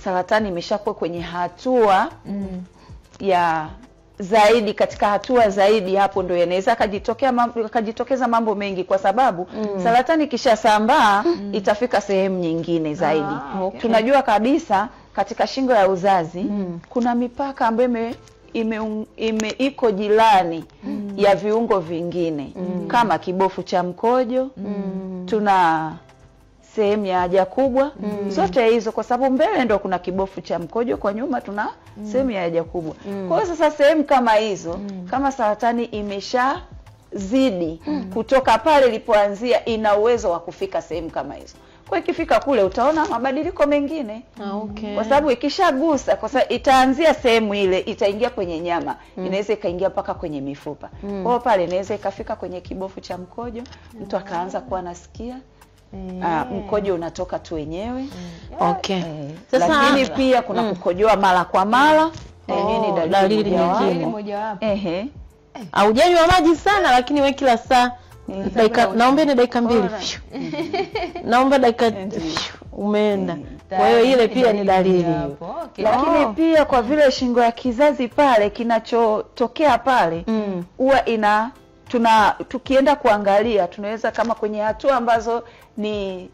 saratani imeshakuwa kwenye hatua ya zaidi, katika hatua zaidi, hapo ndio yanaweza kujitokea mambo kujitokeza mambo mengi, kwa sababu mm. saratani kisha sambaa mm. itafika sehemu nyingine zaidi. Ah, okay. Tunajua kabisa katika shingo ya uzazi mm. kuna mipaka ambayo ime, ime iko jirani mm. ya viungo vingine mm. kama kibofu cha mkojo mm. tuna sehemu ya haja kubwa mm. zote hizo, kwa sababu mbele ndo kuna kibofu cha mkojo, kwa nyuma tuna mm. sehemu ya haja kubwa mm. kwa hiyo sasa sehemu kama hizo mm. kama saratani imesha zidi mm. kutoka pale ilipoanzia, ina uwezo wa kufika sehemu kama hizo. Kwa ikifika kule utaona mabadiliko mengine. Ah, okay. Kwa sababu ikishagusa, kwa sababu itaanzia sehemu ile, itaingia kwenye nyama, mm. inaweza ikaingia mpaka kwenye mifupa. Mm. Kwa hiyo pale inaweza ikafika kwenye kibofu cha mkojo, mtu akaanza kuwa anasikia Yeah. Uh, mkojo unatoka tu wenyewe. Yeah. Okay. Eh, sasa lakini pia kuna mm. kukojoa mara kwa mara. Oh, eh, hii ni dalili mojawapo. Ehe. Haujanywa maji sana lakini wewe kila saa dakika naomba ni dakika mbili. Naomba dakika umeenda. Kwa hiyo ile pia ni dalili. Okay. Lakini oh. pia kwa vile shingo ya kizazi pale kinachotokea pale huwa mm. ina tuna tukienda kuangalia tunaweza kama kwenye hatua ambazo ni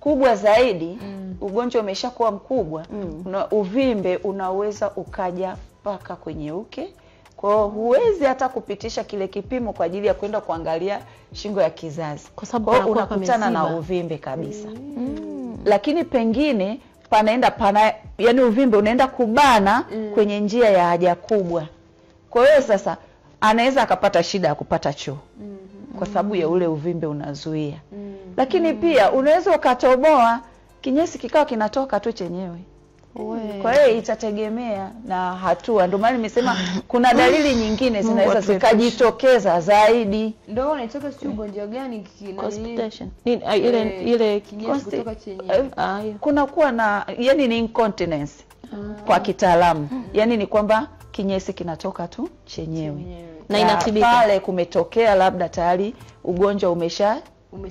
kubwa zaidi mm. ugonjwa umeshakuwa mkubwa mm. una, uvimbe unaweza ukaja paka kwenye uke, kwa huwezi hata kupitisha kile kipimo kwa ajili ya kwenda kuangalia shingo ya kizazi, kwa sababu unakutana na uvimbe kabisa mm. lakini pengine panaenda pana, yani uvimbe unaenda kubana mm. kwenye njia ya haja kubwa, kwa hiyo sasa anaweza akapata shida ya kupata choo mm -hmm. kwa sababu ya ule uvimbe unazuia mm -hmm. lakini pia unaweza ukatoboa kinyesi kikao kinatoka tu chenyewe. Kwa hiyo itategemea na hatua. Ndio maana nimesema kuna dalili nyingine zinaweza zikajitokeza zaidi. Ndio unaitoka sio ugonjwa gani constipation. Nini ile ile kinyesi kutoka chenyewe. Kuna kuwa na yani ni incontinence kwa kitaalamu. Yani ni kwamba kinyesi kinatoka tu chenyewe. Chenyewe. Na inatibika. Pale kumetokea labda tayari ugonjwa umesha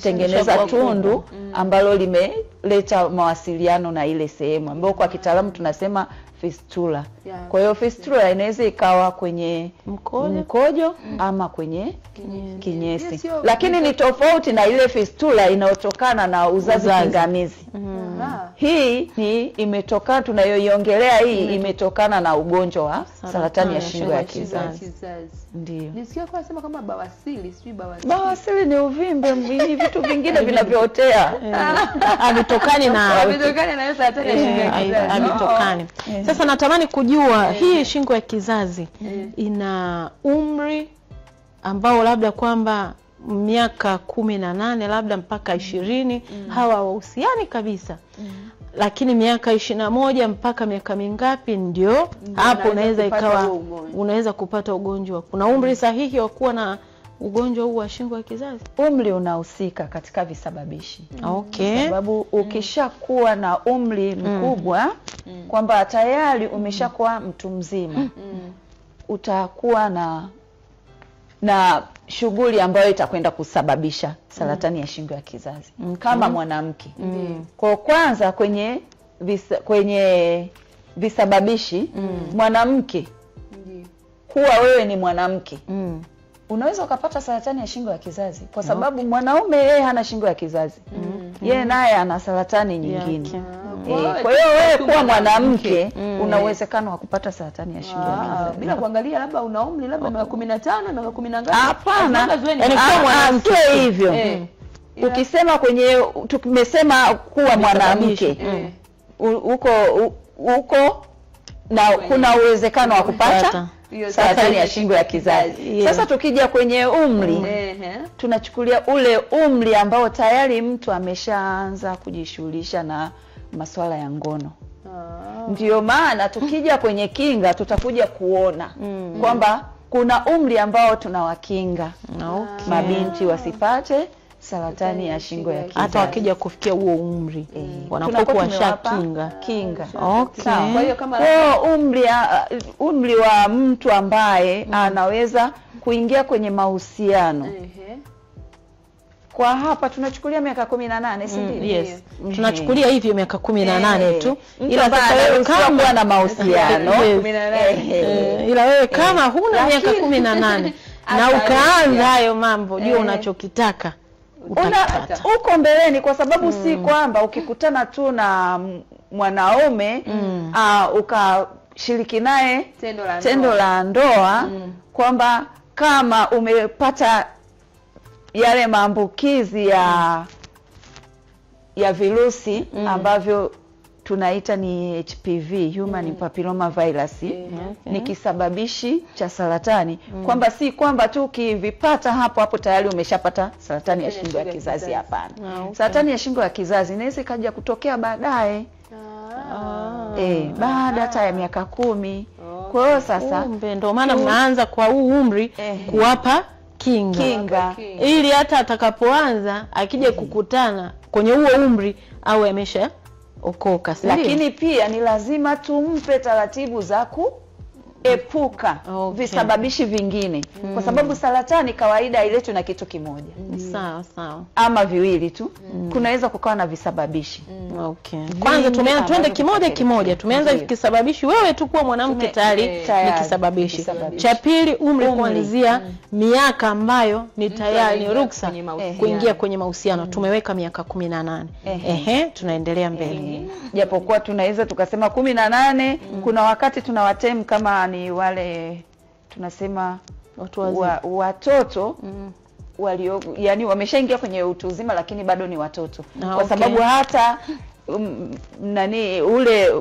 tengeneza tundu mm. ambalo limeleta mawasiliano na ile sehemu ambayo kwa kitaalamu tunasema fistula. Yeah, kwa hiyo fistula yeah. inaweza ikawa kwenye mkojo, mkojo mm. ama kwenye kinyesi. kinyesi. Yes, yo, lakini ni tofauti na ile fistula inayotokana na uzazi pingamizi. Mm. Ah. Hii ni imetoka tunayoiongelea hii mm. imetokana na ugonjwa wa saratani, saratani ya shingo ya kizazi. Ndio. Nisikia kwa sema kama bawasili, sio bawasili. Bawasili ni uvimbe mwingi vitu vingine vinavyotea. Amitokani na amitokani na saratani ya shingo ya kizazi. Amitokani. Sasa natamani kujua yeah. hii shingo ya kizazi yeah. ina umri ambao labda kwamba miaka kumi na nane labda mpaka ishirini mm. hawa wahusiani kabisa mm. Lakini miaka ishirini na moja mpaka miaka mingapi ndio hapo unaweza ikawa unaweza kupata ugonjwa? Kuna umri sahihi wa kuwa na ugonjwa huu wa shingo ya kizazi? Umri unahusika katika visababishi. Okay. Kwa sababu ukishakuwa na umri mkubwa mm. kwamba tayari umeshakuwa mtu mzima mm. utakuwa na na shughuli ambayo itakwenda kusababisha saratani mm. ya shingo ya kizazi mm. kama mwanamke. Mm. Kwa kwanza kwenye visa, kwenye visababishi mm. mwanamke mm. kuwa wewe ni mwanamke mm. unaweza ukapata saratani ya shingo ya kizazi kwa sababu mwanaume yeye hana shingo ya kizazi. Mm. Yeye naye ana saratani nyingine. Yeah, okay. E, kwa hiyo wewe kuwa mwanamke mm. una uwezekano wa kupata saratani ya shingo ya kizazi bila kuangalia labda una umri labda miaka kumi na tano miaka kumi na ngapi. Hapana, yani kwa mwanamke hivyo. Eh. Yeah. Ukisema kwenye tumesema kuwa mwanamke huko eh. huko na kuna uwezekano wa kupata saratani ya shingo ya kizazi. Yeah. Sasa tukija kwenye umri, mm. tunachukulia ule umri ambao tayari mtu ameshaanza kujishughulisha na masuala ya ngono. Oh. Ndio maana tukija kwenye kinga tutakuja kuona mm. kwamba kuna umri ambao tunawakinga okay. mabinti wasipate saratani ya shingo ya kizazi. Hata wakija kufikia huo umri e. wanapokuwa washakinga kinga. Okay. Sawa. Kwa hiyo kama kwa umri umri wa mtu ambaye mm. anaweza kuingia kwenye mahusiano. Ehe. Kwa hapa tunachukulia miaka kumi na nane si ndio? Mm, yes. Mm. Tunachukulia hivyo miaka kumi na nane tu. Ila sasa wewe kama na mahusiano kumi na nane. Ila wewe kama huna miaka kumi na nane na ukaanza hayo mambo jua unachokitaka uko mbeleni, kwa sababu mm. si kwamba ukikutana tu na mwanaume mm. uh, ukashiriki naye tendo la ndoa, tendo la ndoa mm. kwamba kama umepata yale maambukizi ya mm. ya virusi mm. ambavyo tunaita ni H P V, human mm. papilloma virus, mm. ni kisababishi cha saratani mm. kwamba si kwamba tu ukivipata hapo hapo tayari umeshapata saratani ya shingo ya kizazi. Hapana. Okay. Saratani ya shingo ya kizazi inaweza kaja kutokea baadaye ah. eh baada hata ya miaka kumi. Okay. Kwa hiyo sasa ndio maana mnaanza kwa huu umri eh. kuwapa kinga, kinga. kinga. ili hata atakapoanza akije kukutana kwenye huo umri au amesha okoka. Lakini pia ni lazima tumpe taratibu za kuepuka okay. visababishi vingine mm. kwa sababu saratani kawaida iletwe na kitu kimoja mm. sawa sawa ama viwili tu mm. kunaweza kukawa na visababishi mm. okay. Kwanza tumeanza twende kimoja kimoja, tumeanza kisababishi wewe tu kuwa mwanamke tayari ni kisababishi. Cha pili umri kuanzia mm. miaka ambayo ni tayari ni ruksa kuingia kwenye mahusiano mm. tumeweka miaka kumi na nane. Ehe, tunaendelea mbele japokuwa tunaweza tukasema kumi na nane mm. kuna wakati tunawatem kama ni wale tunasema watu wa, watoto mm. walio yani wameshaingia kwenye utu uzima lakini bado ni watoto ah, kwa sababu okay. hata um, nani ule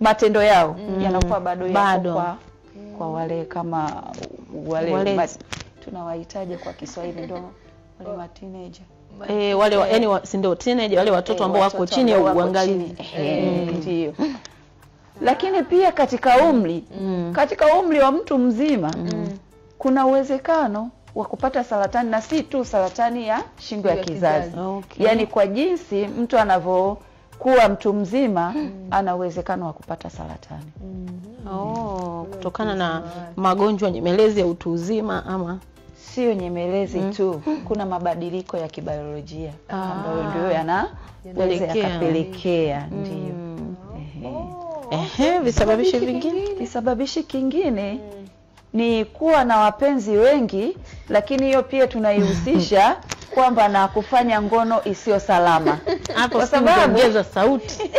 matendo yao mm. yanakuwa bado, bado. Kwa, kwa wale kama wale, wale. tunawahitaji kwa Kiswahili ndo wale wa teenager eh wale yani eh, si ndio teenager wale watoto eh, ambao wako chini ya uangalizi ndio. Lakini pia katika umri mm. katika umri wa mtu mzima mm. kuna uwezekano wa kupata saratani, na si tu saratani ya shingo ya kizazi. Okay. Yani kwa jinsi mtu anavyokuwa mtu mzima mm. ana uwezekano wa kupata saratani mm. oh, kutokana na magonjwa nyemelezi ya utu uzima ama sio nyemelezi mm. tu, kuna mabadiliko ya kibiolojia ah. ambayo ndio yanaweza yakapelekea mm. ndio mm. Ehe, visababishi vingine, visababishi kingine mm. ni kuwa na wapenzi wengi, lakini hiyo pia tunaihusisha kwamba na kufanya ngono isiyo salama. Hapo singeweza sauti.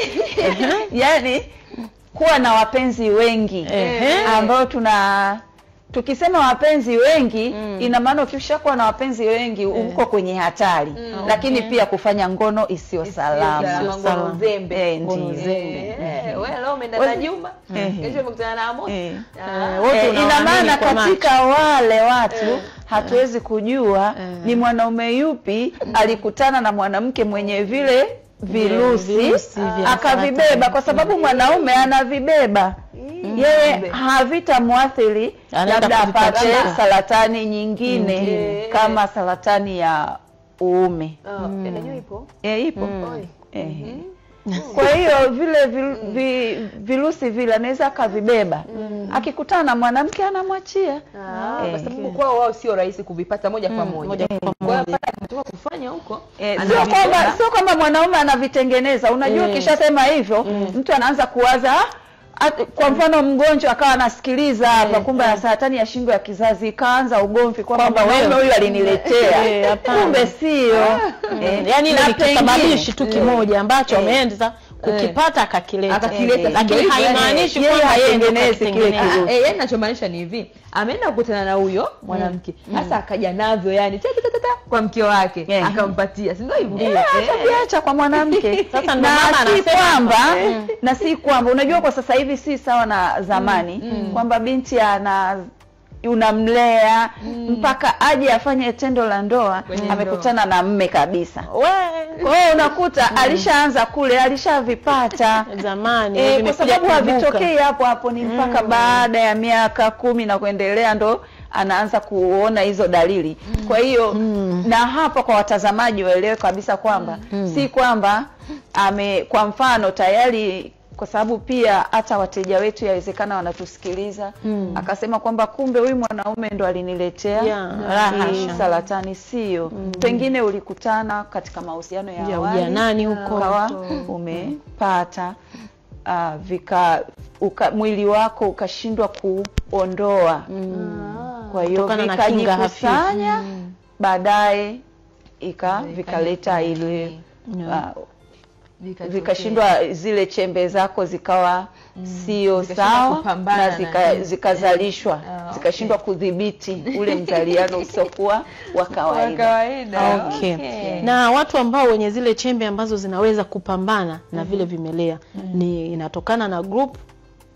Yaani kuwa na wapenzi wengi ambao tuna tukisema wapenzi wengi mm. ina maana ukishakuwa na wapenzi wengi uko kwenye hatari mm. lakini okay. pia kufanya ngono isiyo salama, ngono zembe, ngono zembe. Wewe leo umeenda na Juma, kesho umekutana na Amos. Ina maana katika wale watu eh. hatuwezi kujua eh. ni mwanaume yupi mm. alikutana na mwanamke mwenye vile virusi, virusi akavibeba kwa sababu mwanaume anavibeba, mm, yeye havitamwathiri labda apate saratani nyingine, okay, kama saratani ya uume. Oh, mm, enajua ipo? Eh, ipo. Mm. Eh. Mm. Kwa hiyo vile vil, vi, virusi vile anaweza kavibeba, mm, akikutana na mwanamke anamwachia. Ah, eh, sababu kwao wao sio rahisi kuvipata moja kwa moja. Kwa hiyo anataka kufanya huko. Sio kwamba sio kwamba mwanaume anavitengeneza. Unajua, mm, kishasema hivyo, mm, mtu anaanza kuwaza. Kwa mfano mgonjwa akawa anasikiliza hapa, kumbe na saratani ya shingo ya kizazi, kaanza ugomvi kwa kwamba wewe huyu aliniletea, kumbe sio. Yaani ile ni sababishi tu kimoja ambacho ameanza kukipata akakileta. Akakileta, lakini haimaanishi kwamba hayengenezi kile kitu. Eh, yaani ninachomaanisha ni hivi, ameenda kukutana na huyo mwanamke, hasa akaja navyo yani tata kwa mkeo wake, akampatia. Si ndio hivyo? Acha kuacha kwa mwanamke. Sasa ndio mama anasema kwamba na si kwamba unajua kwa sasa hivi si sawa na zamani, mm, mm, kwamba binti ana unamlea, mm, mpaka aje afanye tendo la ndoa amekutana na mume kabisa. Kwa hiyo unakuta, mm, alishaanza kule, alishavipata zamani, e, kwa sababu havitokei hapo hapo, ni mpaka, mm, baada ya miaka kumi na kuendelea ndo anaanza kuona hizo dalili. Mm. Kwa hiyo, mm, na hapa kwa watazamaji waelewe kabisa kwamba, mm, si kwamba ame kwa mfano tayari, kwa sababu pia hata wateja wetu yawezekana wanatusikiliza, mm, akasema kwamba kumbe huyu mwanaume ndo aliniletea, yeah, yeah, saratani sio. Mm. Pengine ulikutana katika mahusiano ya awali, ya nani huko ukawa umepata, uh, vika uka, mwili wako ukashindwa kuondoa. Mm. Kwa hiyo vikajikusanya, mm, baadaye ika vikaleta ile, yeah, uh, vikashindwa zile chembe zako zikawa, mm, sio sawa na zika, zikazalishwa, yeah, okay, zikashindwa kudhibiti ule mzaliano usiokuwa wa kawaida. Okay. Okay. Na watu ambao wenye zile chembe ambazo zinaweza kupambana, mm, na vile vimelea, mm, ni inatokana na group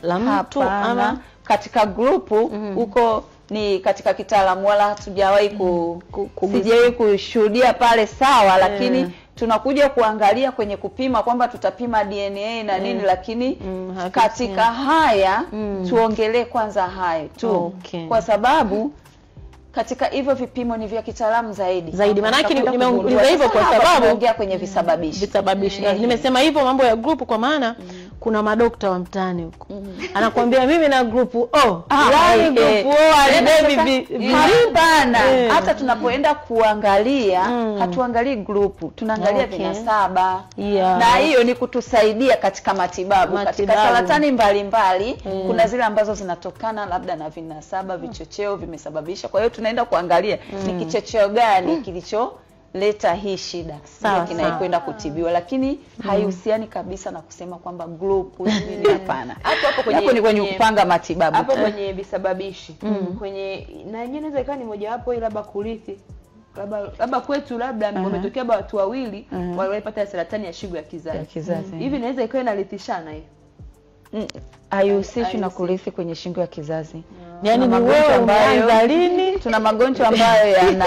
la mtu ama katika grupu, mm, uko ni katika kitaalamu wala hatujawahi ku, ku, ku, sijawahi kushuhudia pale sawa, lakini, yeah, tunakuja kuangalia kwenye kupima kwamba tutapima D N A na nini, mm, lakini, mm, katika haya, mm, tuongelee kwanza hayo tu, okay, kwa sababu katika hivyo vipimo ni vya kitaalamu zaidi. Zaidi maana yake nimeongeza hivyo kwa sababu ongea kwenye visababishi. Visababishi. Mm. Nimesema hivyo mambo ya grupu kwa maana, mm, kuna madokta wa mtaani huko. Mm. Anakuambia mimi na grupu O. Yaani grupu O alibebi bana. Hata tunapoenda kuangalia, mm, hatuangalii grupu, tunaangalia vinasaba. Okay. Yeah. Na hiyo ni kutusaidia katika matibabu. Matibabu. Katika saratani mbalimbali, mm, kuna zile ambazo zinatokana labda na vinasaba, vichocheo vimesababisha. Kwa hiyo naenda kuangalia, mm, ni kichocheo gani, mm, kilicholeta hii shida kinakwenda kutibiwa, lakini, mm, haihusiani kabisa na kusema kwamba grupu nini, hapana. Hapo hapo kwenye ni kwenye kupanga matibabu, hapo kwenye visababishi, mm, kwenye na yenyewe inaweza ikawa ni mojawapo ile labda kurithi, labda labda kwetu labda mmetokea, uh -huh. watu wawili, uh -huh. walipata saratani ya shingo ya kizazi, hivi inaweza ikawa inarithishana hiyo. Haihusishi na kurithi kwenye shingo ya kizazi. Yaani ni wewe umeanza lini? Tuna magonjwa ambayo yana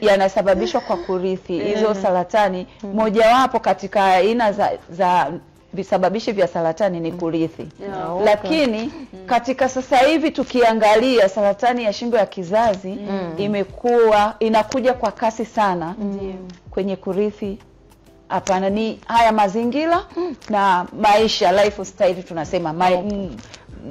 yanasababishwa kwa kurithi. Hizo saratani, mojawapo katika aina za, za visababishi vya saratani ni kurithi. Yeah, okay. Lakini katika sasa hivi tukiangalia saratani ya shingo ya kizazi, mm, imekuwa inakuja kwa kasi sana, mm, kwenye kurithi. Hapana, ni haya mazingira, mm, na maisha, lifestyle tunasema, ma, mm,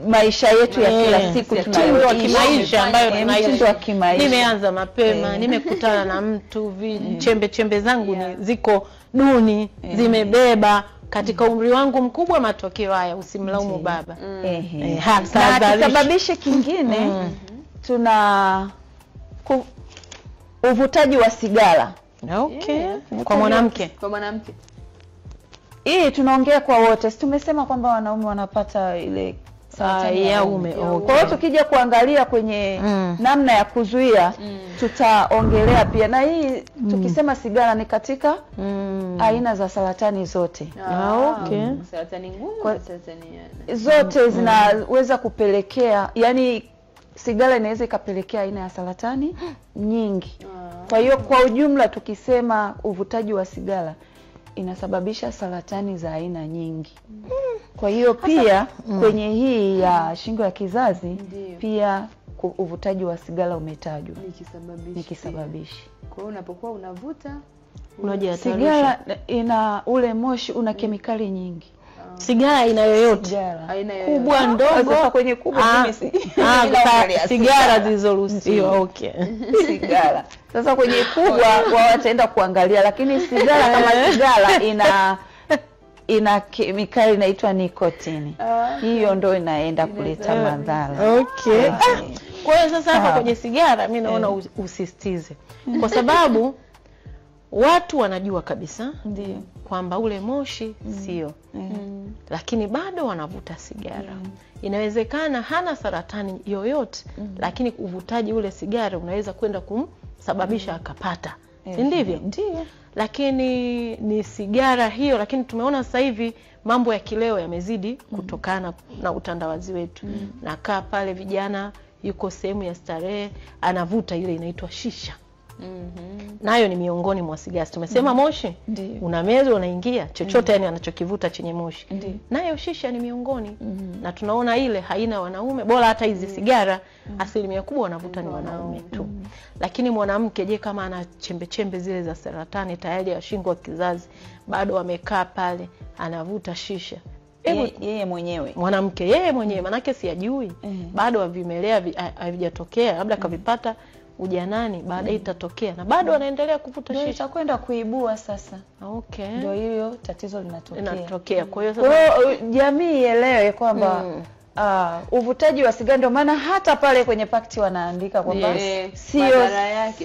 maisha yetu, yeah, ya kila siku tunayoishi ambayo tunaishi kimaisha. Nimeanza mapema, yeah, nimekutana na mtu vi, yeah, chembe chembe zangu, yeah, ni ziko duni, yeah, zimebeba katika umri wangu mkubwa matokeo haya, usimlaumu baba. Mm. Eh, eh, hasa sababishi kingine, mm, tuna ku, uvutaji wa sigara. Okay. Yeah. Kwa mwanamke. Kwa mwanamke. Hii tunaongea kwa wote. Tumesema kwamba wanaume wanapata ile saratani ya uume. Kwa hiyo tukija kuangalia kwenye, mm, namna ya kuzuia, mm, tutaongelea pia na hii, tukisema sigara ni katika, mm, aina za saratani zote. Ah, okay. Saratani ngumu, saratani ya zote zinaweza kupelekea, yani sigara inaweza ikapelekea aina ya saratani nyingi. Kwa hiyo kwa ujumla tukisema uvutaji wa sigara inasababisha saratani za aina nyingi. Mm. Kwa hiyo pia mm. kwenye hii ya shingo ya kizazi Ndiyo. pia uvutaji wa sigara umetajwa ni kisababishi. Kwa hiyo unapokuwa unavuta unaje sigara ina ule moshi una kemikali nyingi. Sigara ina yoyote kubwa ndogo kwenye kubwa mimi ah sigara zilizoruhusiwa okay sigara sasa kwenye kubwa wao wataenda kuangalia, lakini sigara kama sigara ina ina kemikali inaitwa nikotini. Hiyo ndio inaenda kuleta madhara. Okay. Kwa hiyo sasa hapa kwenye sigara mimi naona usisitize, kwa sababu watu wanajua kabisa ndio kwamba ule moshi mm. sio mm. lakini bado wanavuta sigara. Mm. Inawezekana hana saratani yoyote mm. lakini uvutaji ule sigara unaweza kwenda kumsababisha mm. akapata. Mm. Si ndivyo? Ndio. Lakini ni sigara hiyo, lakini tumeona sasa hivi mambo ya kileo yamezidi mm. kutokana na utandawazi wetu. Mm. Na kaa pale vijana yuko sehemu ya starehe anavuta ile inaitwa shisha. Mm-hmm. Nayo ni miongoni mwa sigara. Tumesema mm-hmm. moshi unameza unaingia chochote mm-hmm. yani anachokivuta chenye moshi. Mm-hmm. Nayo shisha ni miongoni mm-hmm. na tunaona ile haina wanaume, bora hata hizi mm-hmm. sigara mm-hmm. asilimia kubwa wanavuta mm-hmm. ni wanaume tu. Mm-hmm. Lakini mwanamke je kama ana chembe chembe zile za saratani tayari ya shingo ya kizazi bado amekaa pale anavuta shisha. Yeye ye mwenyewe mwanamke yeye mwenyewe manake siyajui mm-hmm. bado vimelea havijatokea labda mm-hmm. kavipata ujanani baada itatokea na bado anaendelea kuvuta shisha. Itakwenda kuibua sasa. Okay. Ndio hiyo tatizo linatokea. Linatokea. Kwa hiyo sasa jamii elewe kwamba mm. uh, uvutaji wa sigara, ndio maana hata pale kwenye pakti wanaandika kwamba yeah. sio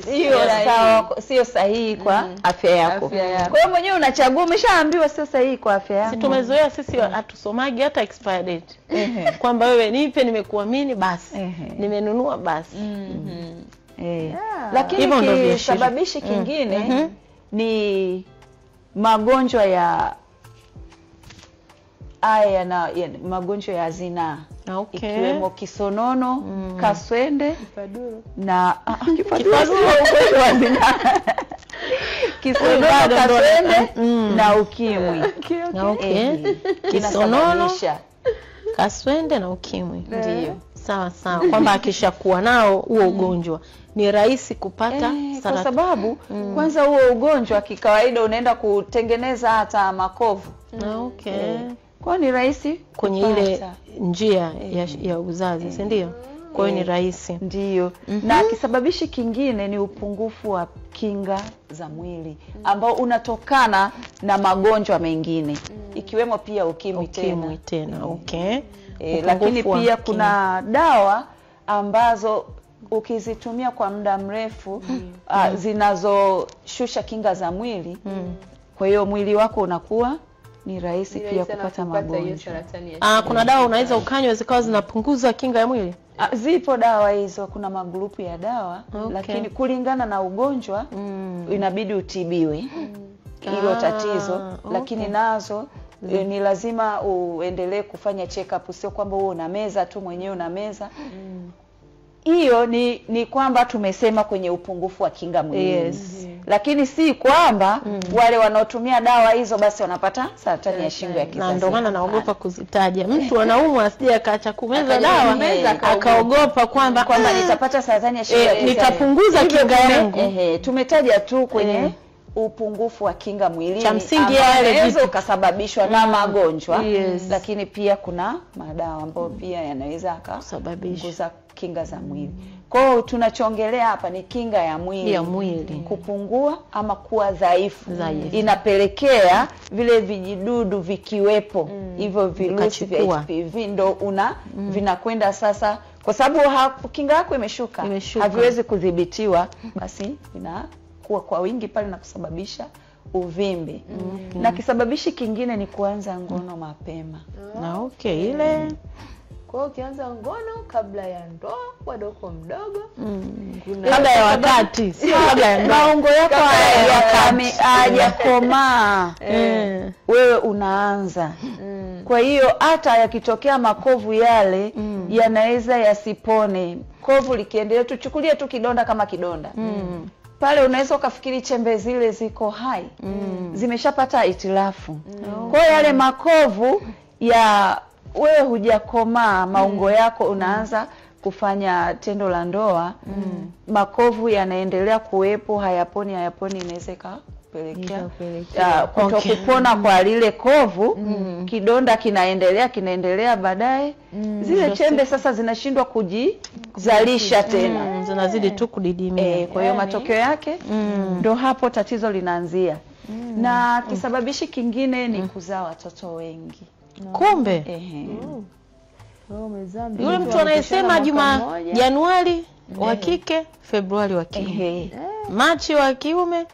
sio sawa, sio sahihi kwa mm. afya yako. Kwa hiyo mwenyewe unachagua, umeshaambiwa sio sahihi kwa afya yako. Si tumezoea sisi hatusomagi hata expire date. Kwamba wewe nipe, nimekuamini basi. Nimenunua basi. Mhm. Eh. Yeah. Lakini kisababishi kingine mm. mm-hmm. ni magonjwa ya haya na ya, magonjwa ya zinaa. Okay. Ikiwemo kisonono, mm. kaswende, kipaduro na kipaduro ugonjwa wa zinaa. Kisonono, kaswende mm. na ukimwi. Okay, okay. Okay. Kisonono, kaswende na ukimwi. Ndio. Sawa sawa, kwamba akishakuwa nao huo ugonjwa ni rahisi kupata e, kwa sababu mm. kwanza huo ugonjwa kikawaida unaenda kutengeneza hata makovu. Mm. Okay. E. Kwa ni rahisi kwenye ile njia e. ya, ya uzazi, si ndio? Kwa hiyo ni rahisi. Ndio. Mm -hmm. Na kisababishi kingine ni upungufu wa kinga za mwili ambao unatokana na magonjwa mengine ikiwemo pia ukimwi. Ukimwi tena. tena. Okay. E, lakini pia kuna dawa ambazo ukizitumia kwa muda mrefu mm. uh, zinazoshusha kinga za mwili mm. kwa hiyo mwili wako unakuwa ni rahisi pia kupata magonjwa. Ah, kuna dawa unaweza ukanywa zikawa zinapunguza kinga ya mwili. A, zipo dawa hizo, kuna magrupu ya dawa. Okay. Lakini kulingana na ugonjwa mm. inabidi utibiwe hilo mm. tatizo. Okay. Lakini nazo Mm. ni lazima uendelee kufanya check up, sio kwamba wewe unameza tu mwenyewe unameza. Hiyo mm. ni ni kwamba tumesema kwenye upungufu wa kinga mwilini. Yes. Mm. Lakini si kwamba mm. wale wanaotumia dawa hizo basi wanapata saratani ya shingo ya kizazi. Na ndio maana naogopa kuzitaja. Mtu anaumwa asije akaacha kumeza dawa akaogopa kwamba kwamba nitapata saratani ya shingo ya kizazi. Nitapunguza kinga yangu. Ehe, tumetaja tu kwenye mm. upungufu wa kinga mwilini. Cha msingi yale vitu kasababishwa mm. na magonjwa. Yes. Lakini pia kuna madawa ambayo mm. pia yanaweza kusababisha kinga za mwili. Kwa hiyo tunachoongelea hapa ni kinga ya mwili, ya mwili kupungua ama kuwa dhaifu. Inapelekea vile vijidudu vikiwepo hivyo mm. virusi vya H I V ndo una mm. vinakwenda sasa, kwa sababu hapo kinga yako imeshuka, imeshuka. haviwezi kudhibitiwa basi ina kuwa kwa wingi pale na kusababisha uvimbe. Mm -hmm. Na kisababishi kingine ni kuanza ngono mapema. Oh. Na okay ile mm. kwa ukianza ngono kabla ya ndoa wadogo mdogo mm. kabla ya wakati sio kabla ya ndoa maungo yako hayajakomaa eh wewe unaanza mm. kwa hiyo hata yakitokea makovu yale mm. yanaweza yasipone. Kovu likiendelea, tuchukulie tu kidonda kama kidonda mm. pale unaweza ukafikiri chembe zile ziko hai, mm. zimeshapata itilafu. Mm. Kwa yale makovu ya wewe hujakomaa, maungo yako unaanza kufanya tendo la ndoa, mm. makovu yanaendelea kuwepo, hayaponi hayaponi inaweza kupelekea uh, kutokupona okay. kwa lile kovu, mm. kidonda kinaendelea kinaendelea baadaye, mm. zile chembe sasa zinashindwa kujizalisha tena, mm. zinazidi tu kudidimia. E, kwa hiyo yani, matokeo yake ndo mm. hapo tatizo linaanzia. Mm. Na kisababishi kingine ni kuzaa watoto wengi. No. Kumbe ehe. Mm. Yule mtu anayesema Juma Januari wa kike, Februari wa kike, Machi wa kiume,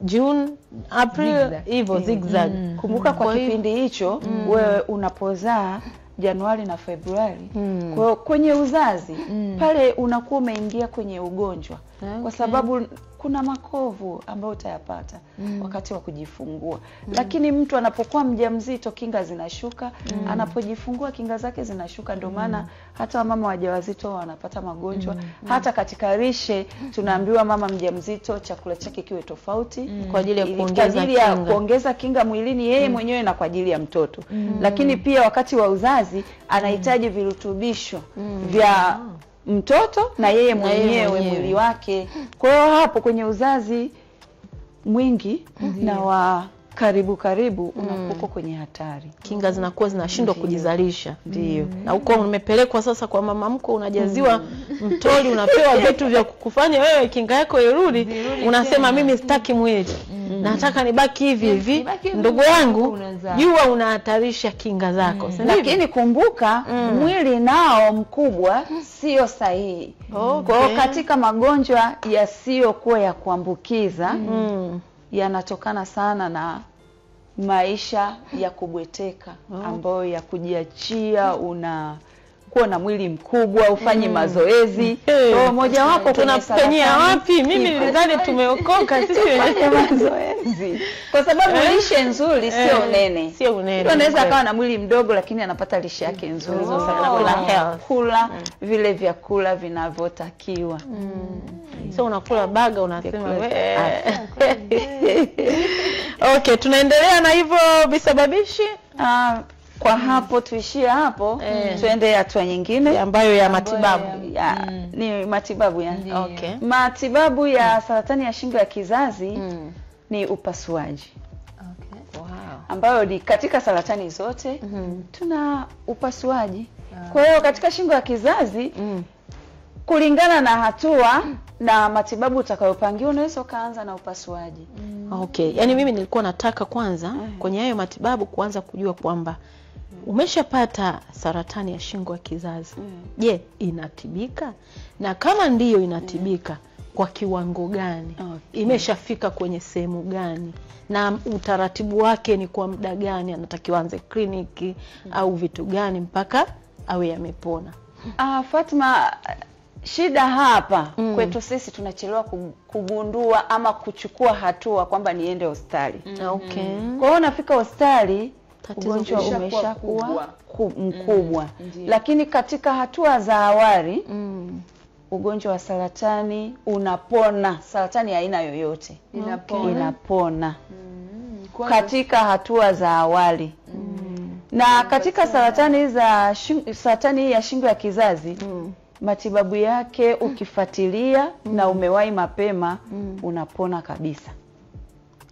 June, April, hivyo zigzag. Mm. Kumbuka kwa kipindi hicho mm. wewe unapozaa Januari na Februari, mm. kwa kwenye uzazi mm. pale unakuwa umeingia kwenye ugonjwa, okay. kwa sababu kuna makovu ambayo utayapata mm. wakati wa kujifungua. Mm. Lakini mtu anapokuwa mjamzito kinga zinashuka, mm. anapojifungua kinga zake zinashuka, ndio maana mm. hata mama wajawazito wanapata magonjwa. Mm. Hata katika lishe tunaambiwa mama mjamzito chakula chake kiwe tofauti, mm. kwa ajili ya kuongeza kinga, kuongeza kinga mwilini yeye mm. mwenyewe na kwa ajili ya mtoto. Mm. Lakini pia wakati wa uzazi anahitaji virutubisho mm. vya mtoto na yeye mwenyewe mwili wake. Kwa hiyo hapo kwenye uzazi mwingi mm-hmm. na wa karibu karibu mm. unakuko kwenye hatari. Kinga zinakuwa zinashindwa kujizalisha. Ndio. Mm. Na uko umepelekwa sasa kwa mama mko unajaziwa mm. mtoli, unapewa vitu vya kukufanya wewe kinga yako irudi, unasema mimi sitaki mwili. Mm. Nataka nibaki hivi hivi. Ndugu yangu, jua unahatarisha kinga zako. Mm. Lakini kumbuka mm. mwili nao mkubwa sio sahihi. Okay. Kwa hiyo katika magonjwa yasiyokuwa ya kuambukiza, mm. yanatokana sana na maisha ya kubweteka, oh. ambayo ya kujiachia, una kuwa na mwili mkubwa, ufanye mm. mazoezi. Hey. So, moja wako tunapenya wapi? Mimi nilidhani tumeokoka sisi wenyewe mazoezi. Kwa sababu eh. lishe nzuri sio unene. Sio unene. Unaweza akawa na mwili mdogo lakini anapata lishe yake nzuri, oh. anakula health, kula mm. vile vyakula vinavyotakiwa. Mm. So unakula baga unasema wewe. Okay, tunaendelea na hivyo visababishi. Ah, kwa hapo tuishie hapo, mm. tuende hatua nyingine ambayo ya matibabu ya, ya, mm. ni matibabu ya okay. matibabu ya saratani ya shingo ya kizazi mm. ni upasuaji, okay. wow. ambayo ni katika saratani zote mm -hmm. tuna upasuaji, yeah. Kwa hiyo katika shingo ya kizazi mm. kulingana na hatua na matibabu utakayopangiwa unaweza kaanza na upasuaji. mm. Okay, yani mimi nilikuwa nataka kwanza mm. kwenye hayo matibabu kuanza kujua kwamba umeshapata saratani ya shingo ya kizazi. Je, mm. inatibika? Na kama ndiyo inatibika, mm. kwa kiwango gani? Okay. Imeshafika kwenye sehemu gani? Na utaratibu wake ni kwa muda gani? Anatakiwa anze kliniki mm. au vitu gani mpaka awe yamepona? Ah, Fatma, shida hapa mm. kwetu sisi tunachelewa kugundua ama kuchukua hatua kwamba niende hospitali. Mm. Okay. Kwa hiyo nafika hospitali ugonjwa umeshakuwa mkubwa. Mm, lakini katika hatua za awali mm. ugonjwa wa saratani unapona. Saratani ya aina yoyote inapona, inapona. Mm. katika hatua za awali. Mm. Na katika saratani za saratani ya shingo ya kizazi mm. matibabu yake ukifuatilia mm. na umewahi mapema mm. unapona kabisa.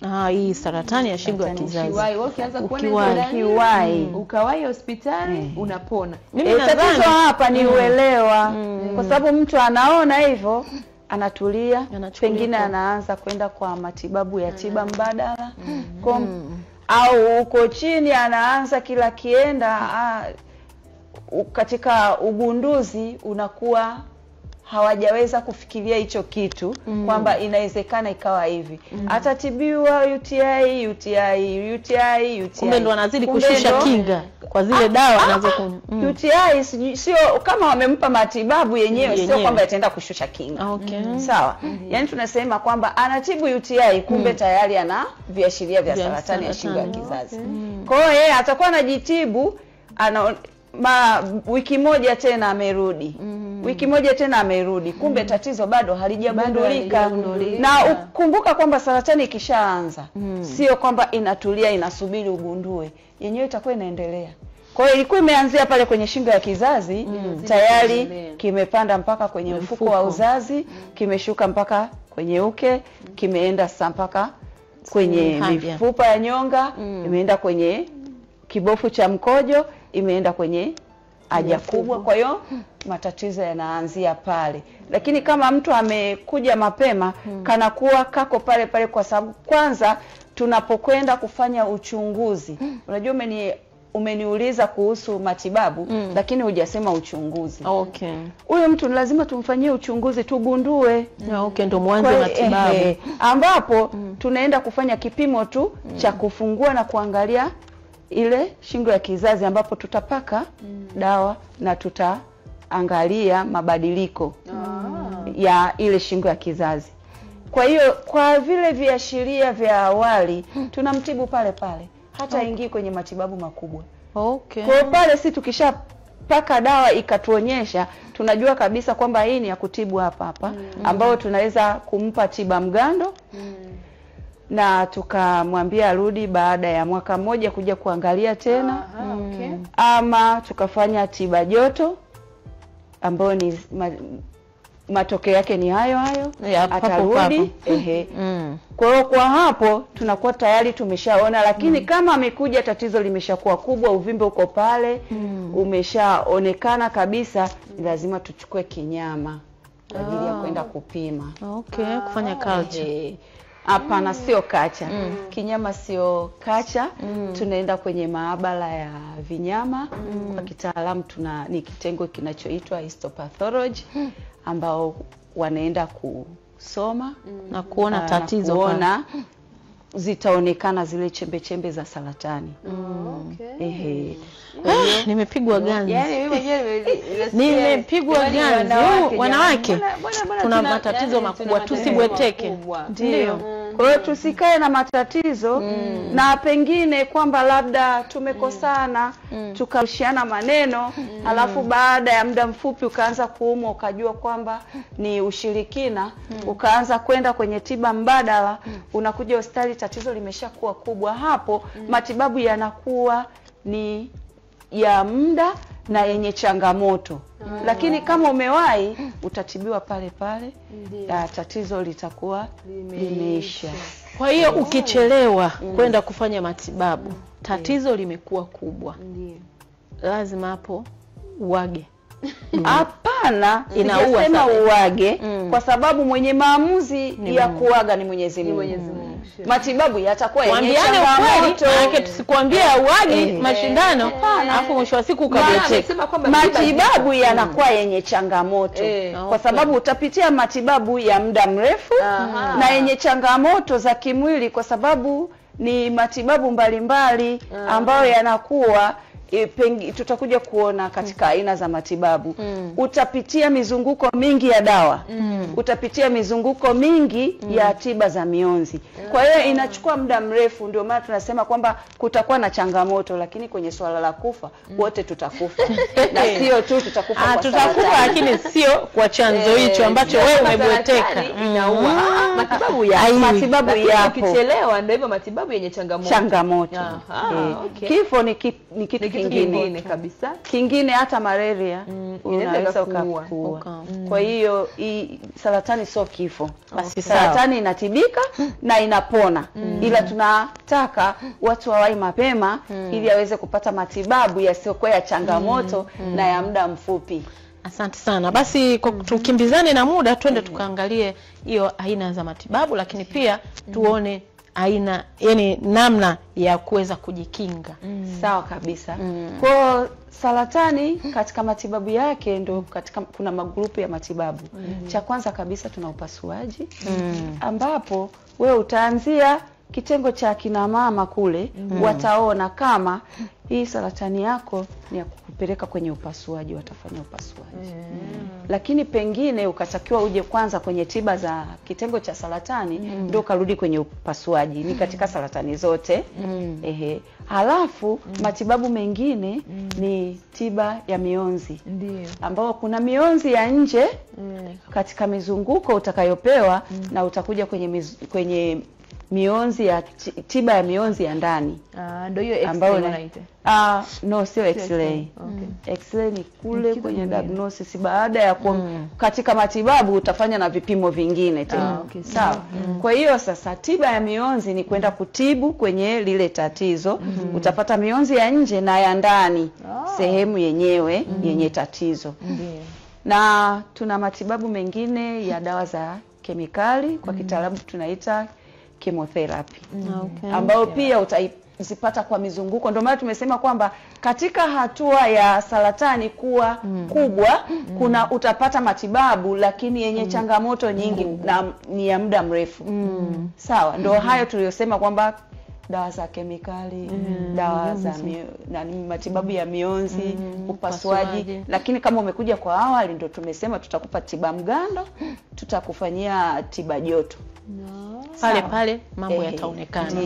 Ah, hii saratani ya shingo ya kizazi. Ukiwahi, ukianza kuona ukiwahi, ukawahi hospitali mm. unapona. Mimi e, tatizo hapa ni mm. uelewa. Mm. Kwa sababu mtu anaona hivyo, anatulia, pengine anaanza kwenda kwa matibabu ya tiba mbadala. Mm. Kwa, mm. au uko chini anaanza kila kienda a, katika ugunduzi unakuwa hawajaweza kufikiria hicho kitu mm. kwamba inawezekana ikawa hivi. Mm. Atatibiwa U T I, U T I, U T I, U T I. Kumbe ndo anazidi kushusha kinga kwa zile dawa anazokunywa. Mm. U T I sio kama wamempa matibabu yenyewe, sio kwamba yataenda kushusha kinga. Okay. Mm. Sawa. Mm -hmm. Yaani tunasema kwamba anatibu U T I kumbe mm. tayari ana viashiria vya saratani ya shingo ya kizazi. Okay. Kwa hiyo yeye atakuwa anajitibu ana ma wiki moja tena amerudi. Mm. Wiki moja tena amerudi. Kumbe mm. tatizo bado halijagundulika. Na ukumbuka kwamba saratani ikishaanza, mm. sio kwamba inatulia inasubiri ugundue. Yenyewe itakuwa inaendelea. Kwa hiyo ilikuwa imeanzia pale kwenye shingo ya kizazi, mm. tayari kimepanda mpaka kwenye mfuko, mfuko wa uzazi, kimeshuka mpaka kwenye uke, kimeenda mpaka kwenye mifupa ya nyonga, mm. imeenda kwenye kibofu cha mkojo, imeenda kwenye haja kubwa. Kwa hiyo matatizo yanaanzia pale. Lakini kama mtu amekuja mapema, hmm. kana kuwa kako pale pale, kwa sababu kwanza tunapokwenda kufanya uchunguzi. Hmm. Unajua umeni, umeniuliza kuhusu matibabu, hmm. lakini hujasema uchunguzi. Okay. Huyo mtu lazima tumfanyie uchunguzi tugundue. Yeah, okay, ndo mwanzo wa matibabu. Eh, ambapo hmm. tunaenda kufanya kipimo tu hmm. cha kufungua na kuangalia ile shingo ya kizazi, ambapo tutapaka mm. dawa na tutaangalia mabadiliko ah. ya ile shingo ya kizazi. Kwa hiyo kwa vile viashiria vya awali tunamtibu pale pale, hata okay. ingii kwenye matibabu makubwa. Okay. Kwa pale si tukisha paka dawa ikatuonyesha, tunajua kabisa kwamba hii ni ya kutibu hapa hapa, mm. ambao tunaweza kumpa tiba mgando. Mm. Na tukamwambia rudi baada ya mwaka mmoja kuja kuangalia tena. Aha, okay. Ama tukafanya tiba joto ambayo ni ma, matokeo yake ni hayo hayo, yeah, atarudi. Ehe. Mm. Kwa hiyo kwa hapo tunakuwa tayari tumeshaona, lakini mm. kama amekuja tatizo limeshakuwa kubwa, uvimbe uko pale, mm. umeshaonekana kabisa, lazima tuchukue kinyama kwa ajili oh. ya kwenda kupima. Okay, ah, kufanya culture. Hapana, mm. sio kacha. Mm. Kinyama sio kacha. Mm. Tunaenda kwenye maabara ya vinyama. Mm. Kwa kitaalamu tuna ni kitengo kinachoitwa histopathology, ambao wanaenda kusoma mm. na kuona tatizo, kuona zitaonekana zile chembe chembe za saratani. Mm. Okay. Ehe. Ah, nimepigwa ganzi. Yaani mimi mwenyewe nimepigwa ganzi. Wanawake tuna matatizo makubwa, tusibweteke. Ndio. Kwa hiyo tusikae na matatizo, mm. na pengine kwamba labda tumekosana, mm. tukarushiana maneno, mm. alafu baada ya muda mfupi ukaanza kuumwa, ukajua kwamba ni ushirikina, mm. ukaanza kwenda kwenye tiba mbadala, mm. unakuja hospitali tatizo limeshakuwa kubwa. Hapo mm. matibabu yanakuwa ni ya muda na yenye changamoto. Mm. Lakini kama umewahi, utatibiwa pale pale, ya tatizo litakuwa limeisha. Kwa hiyo ukichelewa mm. kwenda kufanya matibabu, mm. tatizo limekuwa kubwa. Ndiyo. Lazima hapo uage. Hapana, mm. inaua sana uage, mm. kwa sababu mwenye maamuzi ni ya kuaga ni Mwenyezi Mungu. Matibabu yatakuwa yenye changamoto. Maana tusikuambie uaji mashindano, alafu mwisho wa siku ukabweteke. Matibabu yanakuwa yenye changamoto, kwa sababu utapitia matibabu ya muda mrefu na yenye changamoto za kimwili, kwa sababu ni matibabu mbalimbali ambayo yanakuwa E, pengi, tutakuja kuona katika aina za matibabu. Mm. Utapitia mizunguko mingi ya dawa. Mm. Utapitia mizunguko mingi mm. ya tiba za mionzi. Mm. Kwa hiyo inachukua muda mrefu, ndio maana tunasema kwamba kutakuwa na changamoto, lakini kwenye swala la kufa mm. wote tutakufa. Na sio tu tutakufa ah, kwa tutakufa lakini sio kwa chanzo hicho ambacho wewe umebweteka. Inaua. Ah, matibabu ya matibabu ya kuchelewa ndio hivyo, matibabu yenye changamoto. Changamoto. E, okay. Kifo ni ki, ni kitu kingine kabisa. Kingine hata malaria mm, inaweza kuua. Mm. Kwa hiyo saratani sio kifo. Okay. Saratani inatibika na inapona. Mm. Ila tunataka watu wawahi mapema mm. ili aweze kupata matibabu yasiyokuwa ya changamoto mm. na ya muda mfupi. Asante sana. Basi tukimbizane na muda, twende tukaangalie hiyo aina za matibabu, lakini pia tuone aina, yani namna ya kuweza kujikinga. Mm. Sawa kabisa. Mm. Kwa saratani katika matibabu yake ndo katika kuna magrupu ya matibabu. Mm. Cha kwanza kabisa tuna upasuaji, mm. ambapo wewe utaanzia kitengo cha kina mama kule, mm. wataona kama hii saratani yako ni ya kukupeleka kwenye upasuaji, watafanya upasuaji. Mm. Lakini pengine ukatakiwa uje kwanza kwenye tiba za kitengo cha saratani, mm. ndio karudi kwenye upasuaji. Ni katika saratani zote. Mm. Ehe. Halafu mm. matibabu mengine mm. ni tiba ya mionzi. Ndio. Ambao kuna mionzi ya nje mm. katika mizunguko utakayopewa mm. na utakuja kwenye miz, kwenye mionzi ya tiba ya mionzi ya ndani. Ah, ndio hiyo X-ray wanaita. Ah, no, sio X-ray. Okay. X-ray ni kule Mkidu kwenye diagnosis baada ya kwa mm. katika matibabu utafanya na vipimo vingine tena. Ah, okay. Sawa. Mm. Kwa hiyo sasa tiba ya mionzi ni kwenda kutibu kwenye lile tatizo. Mm. Utapata mionzi ya nje na ya ndani. Oh. Sehemu yenyewe mm. yenye tatizo. Mm. Na tuna matibabu mengine ya dawa za kemikali kwa mm. kitaalamu tunaita chemotherapy. Okay. Ambao pia utaipata kwa mizunguko. Ndio maana tumesema kwamba katika hatua ya saratani kuwa mm. kubwa mm. kuna utapata matibabu lakini yenye mm. changamoto nyingi mm. na ni ya muda mrefu. Mm. Sawa, ndio mm. hayo tuliyosema kwamba dawa za kemikali, mm. dawa za mio, na matibabu ya mionzi, mm. upasuaji. Lakini kama umekuja kwa awali ndio tumesema tutakupa tiba mgando, tutakufanyia tiba joto. No. Pale pale mambo yataonekana.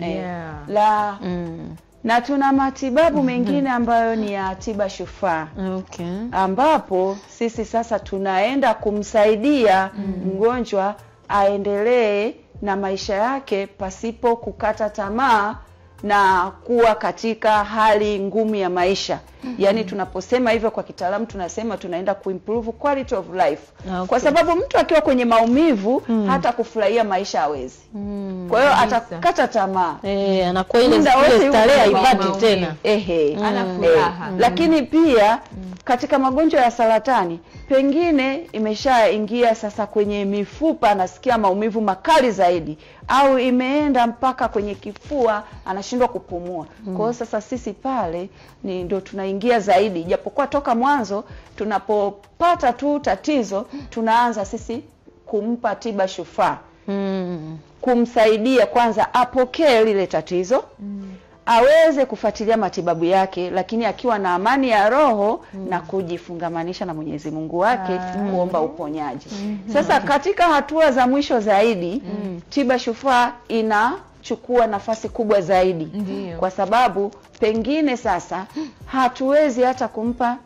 Yeah. La mm. na tuna matibabu mm-hmm. mengine ambayo ni ya tiba shufaa. Okay. Ambapo sisi sasa tunaenda kumsaidia mm. mgonjwa aendelee na maisha yake pasipo kukata tamaa na kuwa katika hali ngumu ya maisha. Mm-hmm. Yaani tunaposema hivyo kwa kitaalamu tunasema tunaenda kuimprove quality of life. Okay. Kwa sababu mtu akiwa kwenye maumivu mm. hata kufurahia maisha hawezi. Mm. Kwa hiyo atakata tamaa. Eh, anakuwa ile starehe haipati tena. Ehe, mm. ana furaha. Mm. Lakini pia katika magonjwa ya saratani pengine imeshaingia sasa kwenye mifupa, anasikia maumivu makali zaidi, au imeenda mpaka kwenye kifua anashindwa kupumua. Mm. Kwa hiyo sasa sisi pale ni ndio tunaingia zaidi, japokuwa toka mwanzo tunapopata tu tatizo tunaanza sisi kumpa tiba shufaa. Mm. Kumsaidia kwanza apokee lile tatizo. Mm. Aweze kufuatilia matibabu yake lakini akiwa na amani ya roho mm. na kujifungamanisha na Mwenyezi Mungu wake ah. kuomba uponyaji. Mm -hmm. Sasa katika hatua za mwisho zaidi mm. tiba shufaa inachukua nafasi kubwa zaidi. Ndiyo. Kwa sababu pengine sasa hatuwezi hata kumpa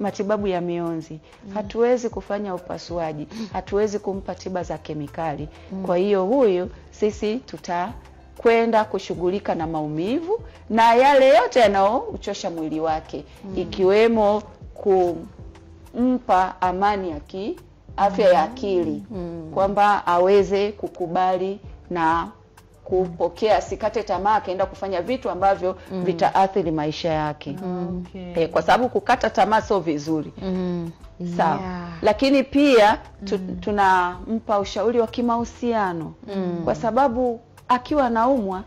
matibabu ya mionzi, mm. hatuwezi kufanya upasuaji, hatuwezi kumpa tiba za kemikali. Mm. Kwa hiyo huyu sisi tuta kwenda kushughulika na maumivu na yale yote yanayochosha mwili wake, mm. ikiwemo kumpa amani ya ki, afya ya akili, mm. kwamba aweze kukubali na kupokea, sikate tamaa kaenda kufanya vitu ambavyo mm. vitaathiri maisha yake. Okay. E, kwa sababu kukata tamaa sio vizuri. Mm. Sawa. Yeah. Lakini pia tu, mm. tunampa ushauri wa kimahusiano, mm. kwa sababu akiwa naumwa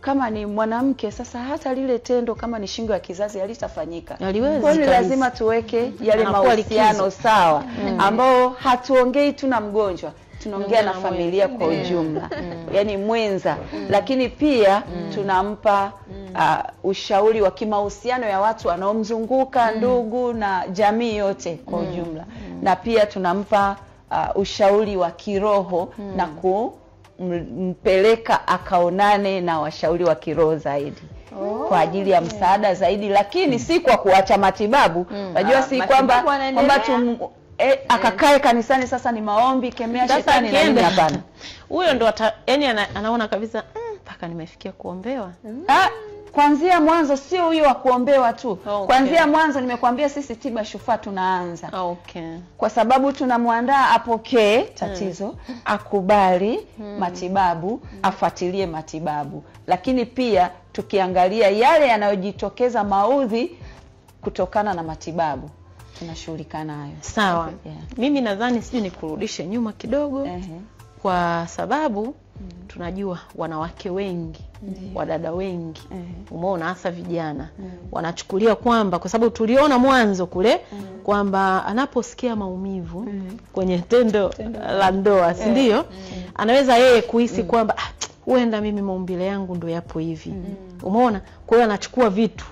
kama ni mwanamke sasa hata lile tendo kama ni shingo ya kizazi halitafanyika. Kwa hiyo lazima tuweke yale mahusiano sawa, mm. ambao hatuongei tu na mgonjwa, tunaongea na familia mwenza kwa ujumla. Mm. Yaani mwenza, mm. lakini pia mm. tunampa uh, ushauri wa kimahusiano ya watu wanaomzunguka, mm. ndugu na jamii yote kwa ujumla. Mm. Na pia tunampa uh, ushauri wa kiroho, mm. na ku mpeleka akaonane na washauri wa kiroho zaidi. Oh, kwa ajili ya msaada zaidi lakini mm. si kwa kuacha matibabu. Unajua mm. si kwamba kwamba tu eh, akakae kanisani sasa ni maombi kemea shetani na nini, hapana. Huyo ndo yani anaona kabisa mpaka mm, nimefikia kuombewa. Mm. Ah, kuanzia mwanzo sio huyo wa kuombewa tu. Okay. Kuanzia mwanzo nimekuambia sisi tiba shufaa tunaanza. Okay. Kwa sababu tunamwandaa apokee tatizo, hmm. akubali hmm. matibabu, hmm. afuatilie matibabu. Lakini pia tukiangalia yale yanayojitokeza maudhi kutokana na matibabu tunashughulika nayo. Sawa. Okay. Yeah. Mimi nadhani sisi ni kurudishe nyuma kidogo. Uh -huh. Kwa sababu tunajua wanawake wengi, mm. wadada wengi, mm. umeona hasa vijana, mm. wanachukulia kwamba kwa sababu tuliona mwanzo kule, mm. kwamba anaposikia maumivu mm. kwenye tendo la ndoa, si ndio? Mm. Anaweza yeye kuhisi mm. kwamba huenda ah, mimi maumbile yangu ndio yapo hivi. Mm. Umeona? Kwa hiyo anachukua vitu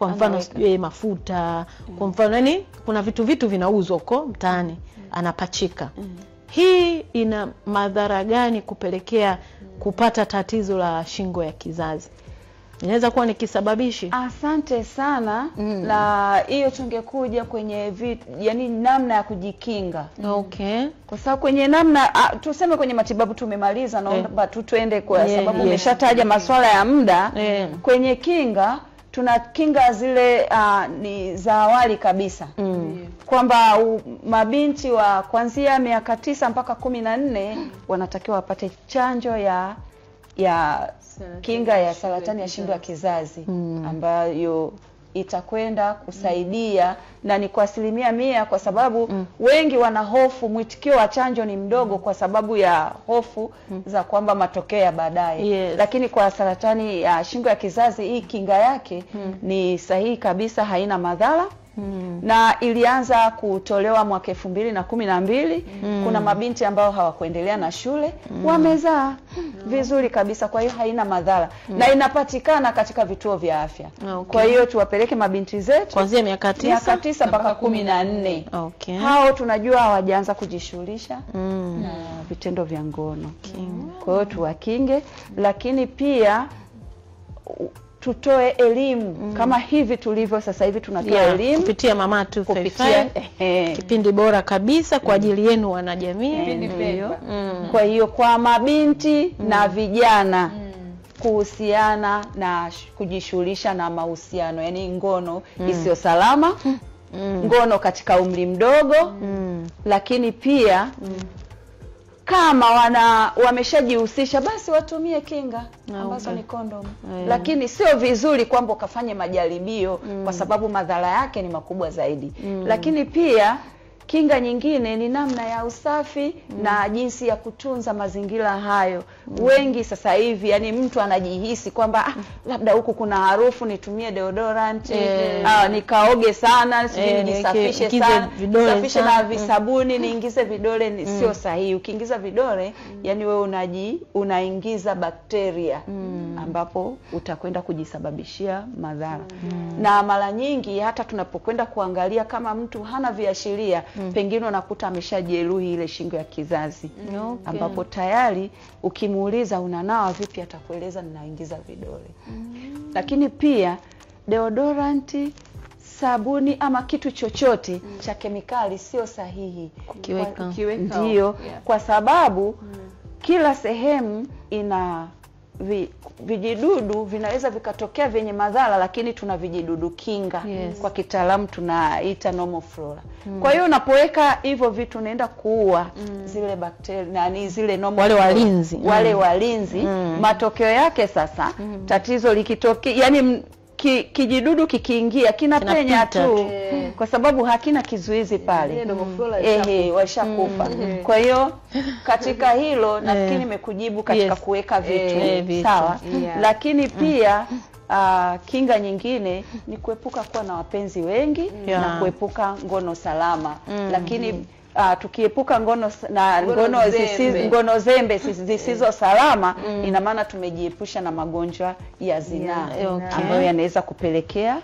kwa mfano sijui mafuta, mm. kwa mfano yani kuna vitu vitu vinauzwa huko mtaani, mm. anapachika. Mm. Hii ina madhara gani kupelekea kupata tatizo la shingo ya kizazi? Inaweza kuwa ni kisababishi. Asante sana. Mm. La hiyo tungekuja kwenye vitu, yani namna ya kujikinga. Okay. Kwa sababu kwenye namna a, tuseme kwenye matibabu tumemaliza na naomba eh. tu tuende kwa yeah, sababu umeshataja yeah. masuala ya muda. Yeah. Kwenye kinga tuna kinga zile uh, ni za awali kabisa. Mm. Yeah. Kwamba u, mabinti wa kuanzia miaka tisa mpaka kumi na nne wanatakiwa wapate chanjo ya ya kinga ya saratani ya shingo ya kizazi, mm. ambayo itakwenda kusaidia, mm. na ni kwa asilimia mia kwa sababu mm. wengi wana hofu, mwitikio wa chanjo ni mdogo kwa sababu ya hofu mm. za kwamba matokeo ya baadaye. Yes. Lakini kwa saratani ya shingo ya kizazi hii kinga yake mm. ni sahihi kabisa, haina madhara. Hmm. Na ilianza kutolewa mwaka elfu mbili na kumi na mbili. Hmm. Kuna mabinti ambao hawakuendelea na shule, hmm. wamezaa hmm. vizuri kabisa, kwa hiyo haina madhara. Hmm. Na inapatikana katika vituo vya afya. Okay. Kwa hiyo tuwapeleke mabinti zetu kuanzia miaka tisa mpaka kumi na nne. Okay. Hao tunajua hawajaanza kujishughulisha hmm. na vitendo vya ngono. Okay. Kwa hiyo tuwakinge, lakini pia tutoe elimu mm. kama hivi tulivyo sasa hivi tunatoa yeah, elimu kupitia Mama tu kupitia kipindi bora kabisa kwa ajili yenu wanajamii, mm. kwa hiyo kwa mabinti mm. na vijana mm. kuhusiana na kujishughulisha na mahusiano, yani ngono mm. isiyo salama, mm. ngono katika umri mdogo, mm. lakini pia mm. kama wana wameshajihusisha basi watumie kinga ambazo okay. ni kondomu. Yeah. Lakini sio vizuri kwamba ukafanye majaribio mm. kwa sababu madhara yake ni makubwa zaidi. Mm. Lakini pia kinga nyingine ni namna ya usafi mm. na jinsi ya kutunza mazingira hayo. Mm. Wengi sasa hivi yani mtu anajihisi kwamba ah, labda huku kuna harufu nitumie deodorant, yeah. ah, nikaoge sana, sijui nisafishe yeah, sana, nisafishe na visabuni, mm. niingize vidole, ni mm. sio sahihi. Ukiingiza vidole mm. yani wewe unaji unaingiza bakteria mm. ambapo utakwenda kujisababishia madhara. Mm. Na mara nyingi hata tunapokwenda kuangalia kama mtu hana viashiria, mm. pengine unakuta ameshajeruhi ile shingo ya kizazi, mm. ambapo tayari ukimuuliza unanawa vipi atakueleza ninaingiza vidole. mm. Lakini pia deodoranti, sabuni ama kitu chochote mm. cha kemikali sio sahihi kukiweka, kukiweka ndio yeah. kwa sababu mm. kila sehemu ina Vi, vijidudu vinaweza vikatokea venye madhara, lakini tuna vijidudu kinga. Yes. Kwa kitaalamu tunaita normal flora. Mm. Kwa hiyo unapoweka hivyo vitu naenda kuua mm. zile bakteria na ni zile normal wale walinzi wale mm. walinzi mm. matokeo yake sasa mm. tatizo likitokea yani ki, kijidudu kikiingia kinapenya tu, yeah. kwa sababu hakina kizuizi pale, yeah, mm. ehe washakufa. mm. mm. Kwa hiyo katika hilo nafikiri nimekujibu yeah. katika yes. kuweka vitu, yeah, vitu sawa, yeah. lakini pia mm. uh, kinga nyingine ni kuepuka kuwa na wapenzi wengi, yeah. na kuepuka ngono salama, mm. lakini Uh, tukiepuka ngono na ngono, ngono zisizo ngono zembe zisizo salama, mm. ina maana tumejiepusha na magonjwa ya zinaa, yeah, okay. ambayo yanaweza kupelekea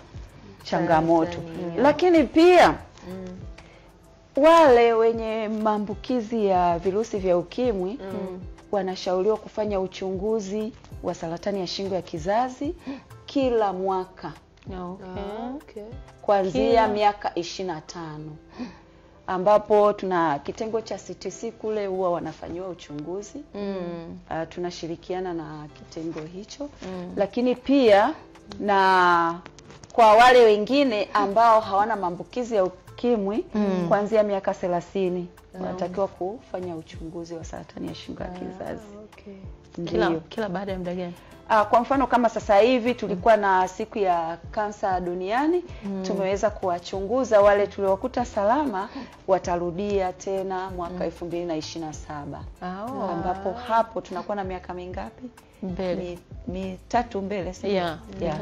changamoto. Yeah. Lakini pia mm. wale wenye maambukizi ya virusi vya ukimwi mm. wanashauriwa kufanya uchunguzi wa saratani ya shingo ya kizazi kila mwaka. Okay. Okay. Kuanzia miaka ishirini na tano. Ambapo tuna kitengo cha C T C kule huwa wanafanywa uchunguzi. Mm. Uh, tunashirikiana na kitengo hicho. Mm. Lakini pia na kwa wale wengine ambao hawana maambukizi ya ukimwi mm. kuanzia miaka thelathini mm. wanatakiwa kufanya uchunguzi wa saratani ya shingo ya kizazi. Ah, okay. Kila kila baada ya muda gani? Uh, kwa mfano kama sasa hivi tulikuwa na siku ya kansa duniani, mm. tumeweza kuwachunguza wale tuliowakuta salama watarudia tena mwaka elfu mbili na ishirini na saba. Oh. Ambapo hapo tunakuwa na miaka mingapi? Mbele. Mitatu mi mbele sasa. Yeah, yeah.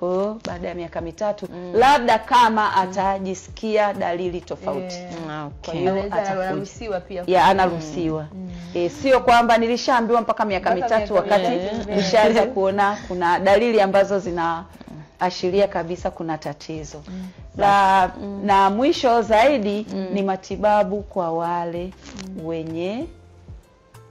Kwa baada ya miaka mitatu mm. labda kama atajisikia dalili tofauti. Yeah. Okay. Anaruhusiwa pia. Ya yeah, anaruhusiwa. Mm. E, sio kwamba nilishaambiwa mpaka miaka mitatu wakati yeah. nishaanza kuona kuna dalili ambazo zina ashiria kabisa kuna tatizo. Mm. La, mm. Na mwisho zaidi mm. ni matibabu kwa wale mm. wenye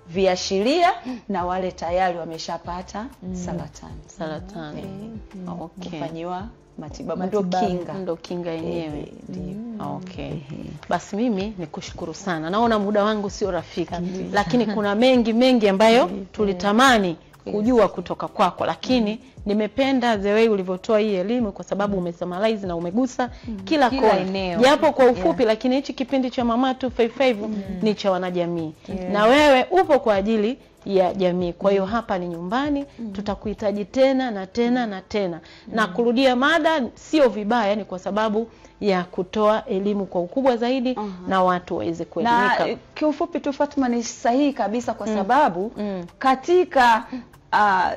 viashiria na wale tayari wameshapata mm. saratani. Saratani. Mm. Mm. Okay. Kufanyiwa matibabu ndo kinga. Ndo kinga yenyewe. Mm. Okay. Mm. Basi mimi nikushukuru sana. Naona muda wangu sio rafiki, mm. lakini kuna mengi mengi ambayo mm. tulitamani kujua kutoka kwako, lakini mm. nimependa the way ulivyotoa hii elimu kwa sababu umesummarize na umegusa mm. kila, kila kona, japo kwa ufupi yeah. lakini hichi kipindi cha Mama two five five mm. ni cha wanajamii yeah. na wewe upo kwa ajili ya jamii. Kwa hiyo mm. hapa ni nyumbani, mm. tutakuhitaji tena na tena na tena mm. na kurudia mada sio vibaya, ni kwa sababu ya kutoa elimu kwa ukubwa zaidi uh -huh. na watu waweze kuelimika. Na kiufupi tu Fatuma ni sahihi kabisa kwa sababu mm. Mm. katika uh,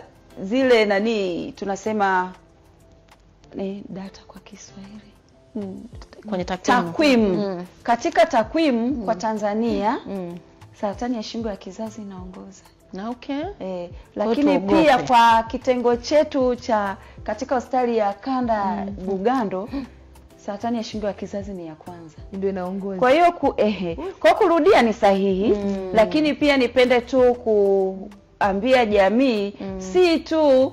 zile nani tunasema ni data kwa Kiswahili mm. kwenye takwimu, takwimu. Mm. katika takwimu mm. kwa Tanzania mm. saratani ya shingo ya kizazi inaongoza. Na okay. Eh, lakini pia kwa kitengo chetu cha katika hospitali ya Kanda Bugando mm. saratani ya shingo ya kizazi ni ya kwanza. Ndio inaongoza. Kwa hiyo ku ehe, kwa kurudia ni sahihi, mm. lakini pia nipende tu kuambia jamii mm. si tu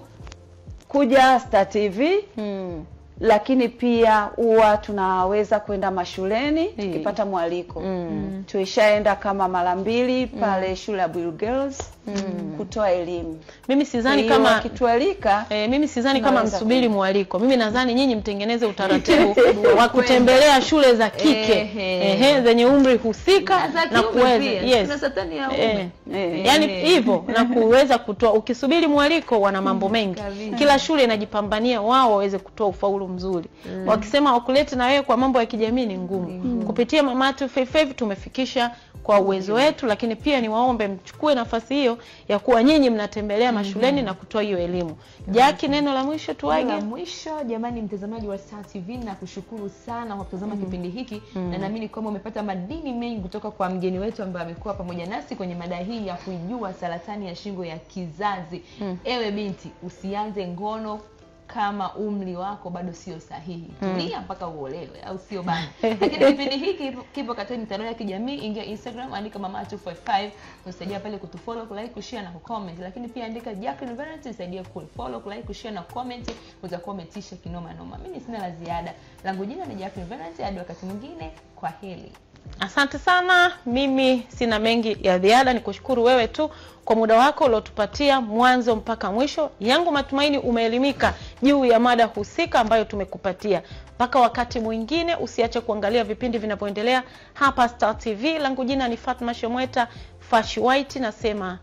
kuja Star T V. Mm. Lakini pia huwa tunaweza kwenda mashuleni tukipata mwaliko. Mm. Tuishaenda kama mara mbili pale mm. shule ya Build Girls mm. kutoa elimu. Mimi sidhani kama kitualika, e, mimi sidhani kama msubiri mwaliko. Mimi nadhani nyinyi mtengeneze utaratibu wa kutembelea shule za kike ehe zenye umri husika na kuweza yes. na satani ya umri. E, e, yani hivyo na kuweza kutoa. Ukisubiri mwaliko wana mambo mengi. Kila shule inajipambania wao waweze kutoa ufaulu mzuri. Mm. Wakisema ukulete na wewe kwa mambo ya kijamii ni ngumu. Mm. Kupitia Mama two five five tumefikisha kwa uwezo wetu, lakini pia ni waombe mchukue nafasi hiyo ya kuwa nyinyi mnatembelea mm -hmm. mashuleni na kutoa hiyo elimu. Jackie, neno la mwisho tuage. Neno la mwisho jamani, mtazamaji wa Star T V, na kushukuru sana kwa kutazama mm -hmm. kipindi hiki mm -hmm. na naamini kwamba umepata madini mengi kutoka kwa mgeni wetu ambaye amekuwa pamoja nasi kwenye mada hii ya kujua saratani ya shingo ya kizazi. Mm. Ewe binti, usianze ngono kama umri wako bado sio sahihi. Mm. Tulia mpaka uolewe au sio bana. Lakini kipindi hiki kipo katika mitandao ya kijamii, ingia Instagram andika Mama two five five, usaidia pale kutufollow, kulike, kushare na kucomment. Lakini pia andika Jacqueline Valentine, usaidia kufollow, kulike, kushare na comment, utakomentisha kinoma noma. Mimi sina la ziada. Langu jina ni Jacqueline Valentine, hadi wakati mwingine, kwa heri. Asante sana. Mimi sina mengi ya ziada, nikushukuru wewe tu kwa muda wako uliotupatia mwanzo mpaka mwisho. Yangu matumaini umeelimika juu ya mada husika ambayo tumekupatia. Mpaka wakati mwingine, usiache kuangalia vipindi vinavyoendelea hapa Star T V. Langu jina ni Fatma Shomweta Fashi White, nasema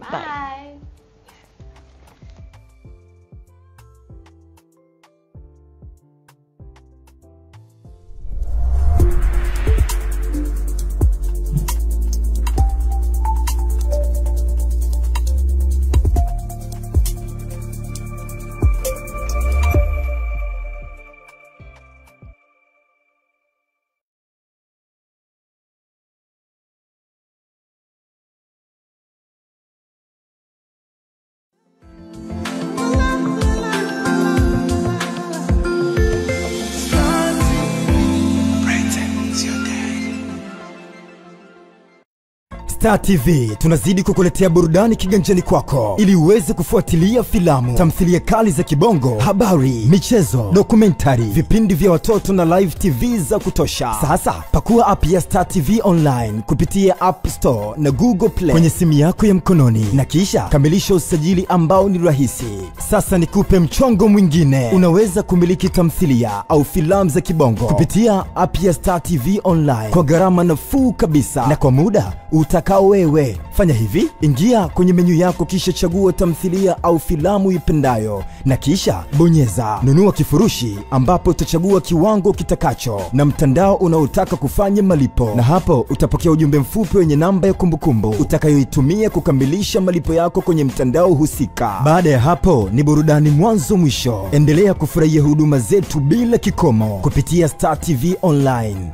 bye. Bye. Star T V tunazidi kukuletea burudani kiganjani kwako ili uweze kufuatilia filamu, tamthilia kali za kibongo, habari, michezo, dokumentari, vipindi vya watoto na live T V za kutosha. Sasa pakua app ya Star T V online kupitia App Store na Google Play kwenye simu yako ya mkononi, na kisha kamilisha usajili ambao ni rahisi. Sasa nikupe mchongo mwingine. Unaweza kumiliki tamthilia au filamu za kibongo kupitia app ya Star T V online kwa gharama nafuu kabisa na kwa muda utaka wewe. Fanya hivi, ingia kwenye menyu yako kisha chagua tamthilia au filamu ipendayo, na kisha bonyeza nunua kifurushi ambapo utachagua kiwango kitakacho na mtandao unaotaka kufanya malipo, na hapo utapokea ujumbe mfupi wenye namba ya kumbukumbu utakayoitumia kukamilisha malipo yako kwenye mtandao husika. Baada ya hapo ni burudani mwanzo mwisho. Endelea kufurahia huduma zetu bila kikomo kupitia Star T V online.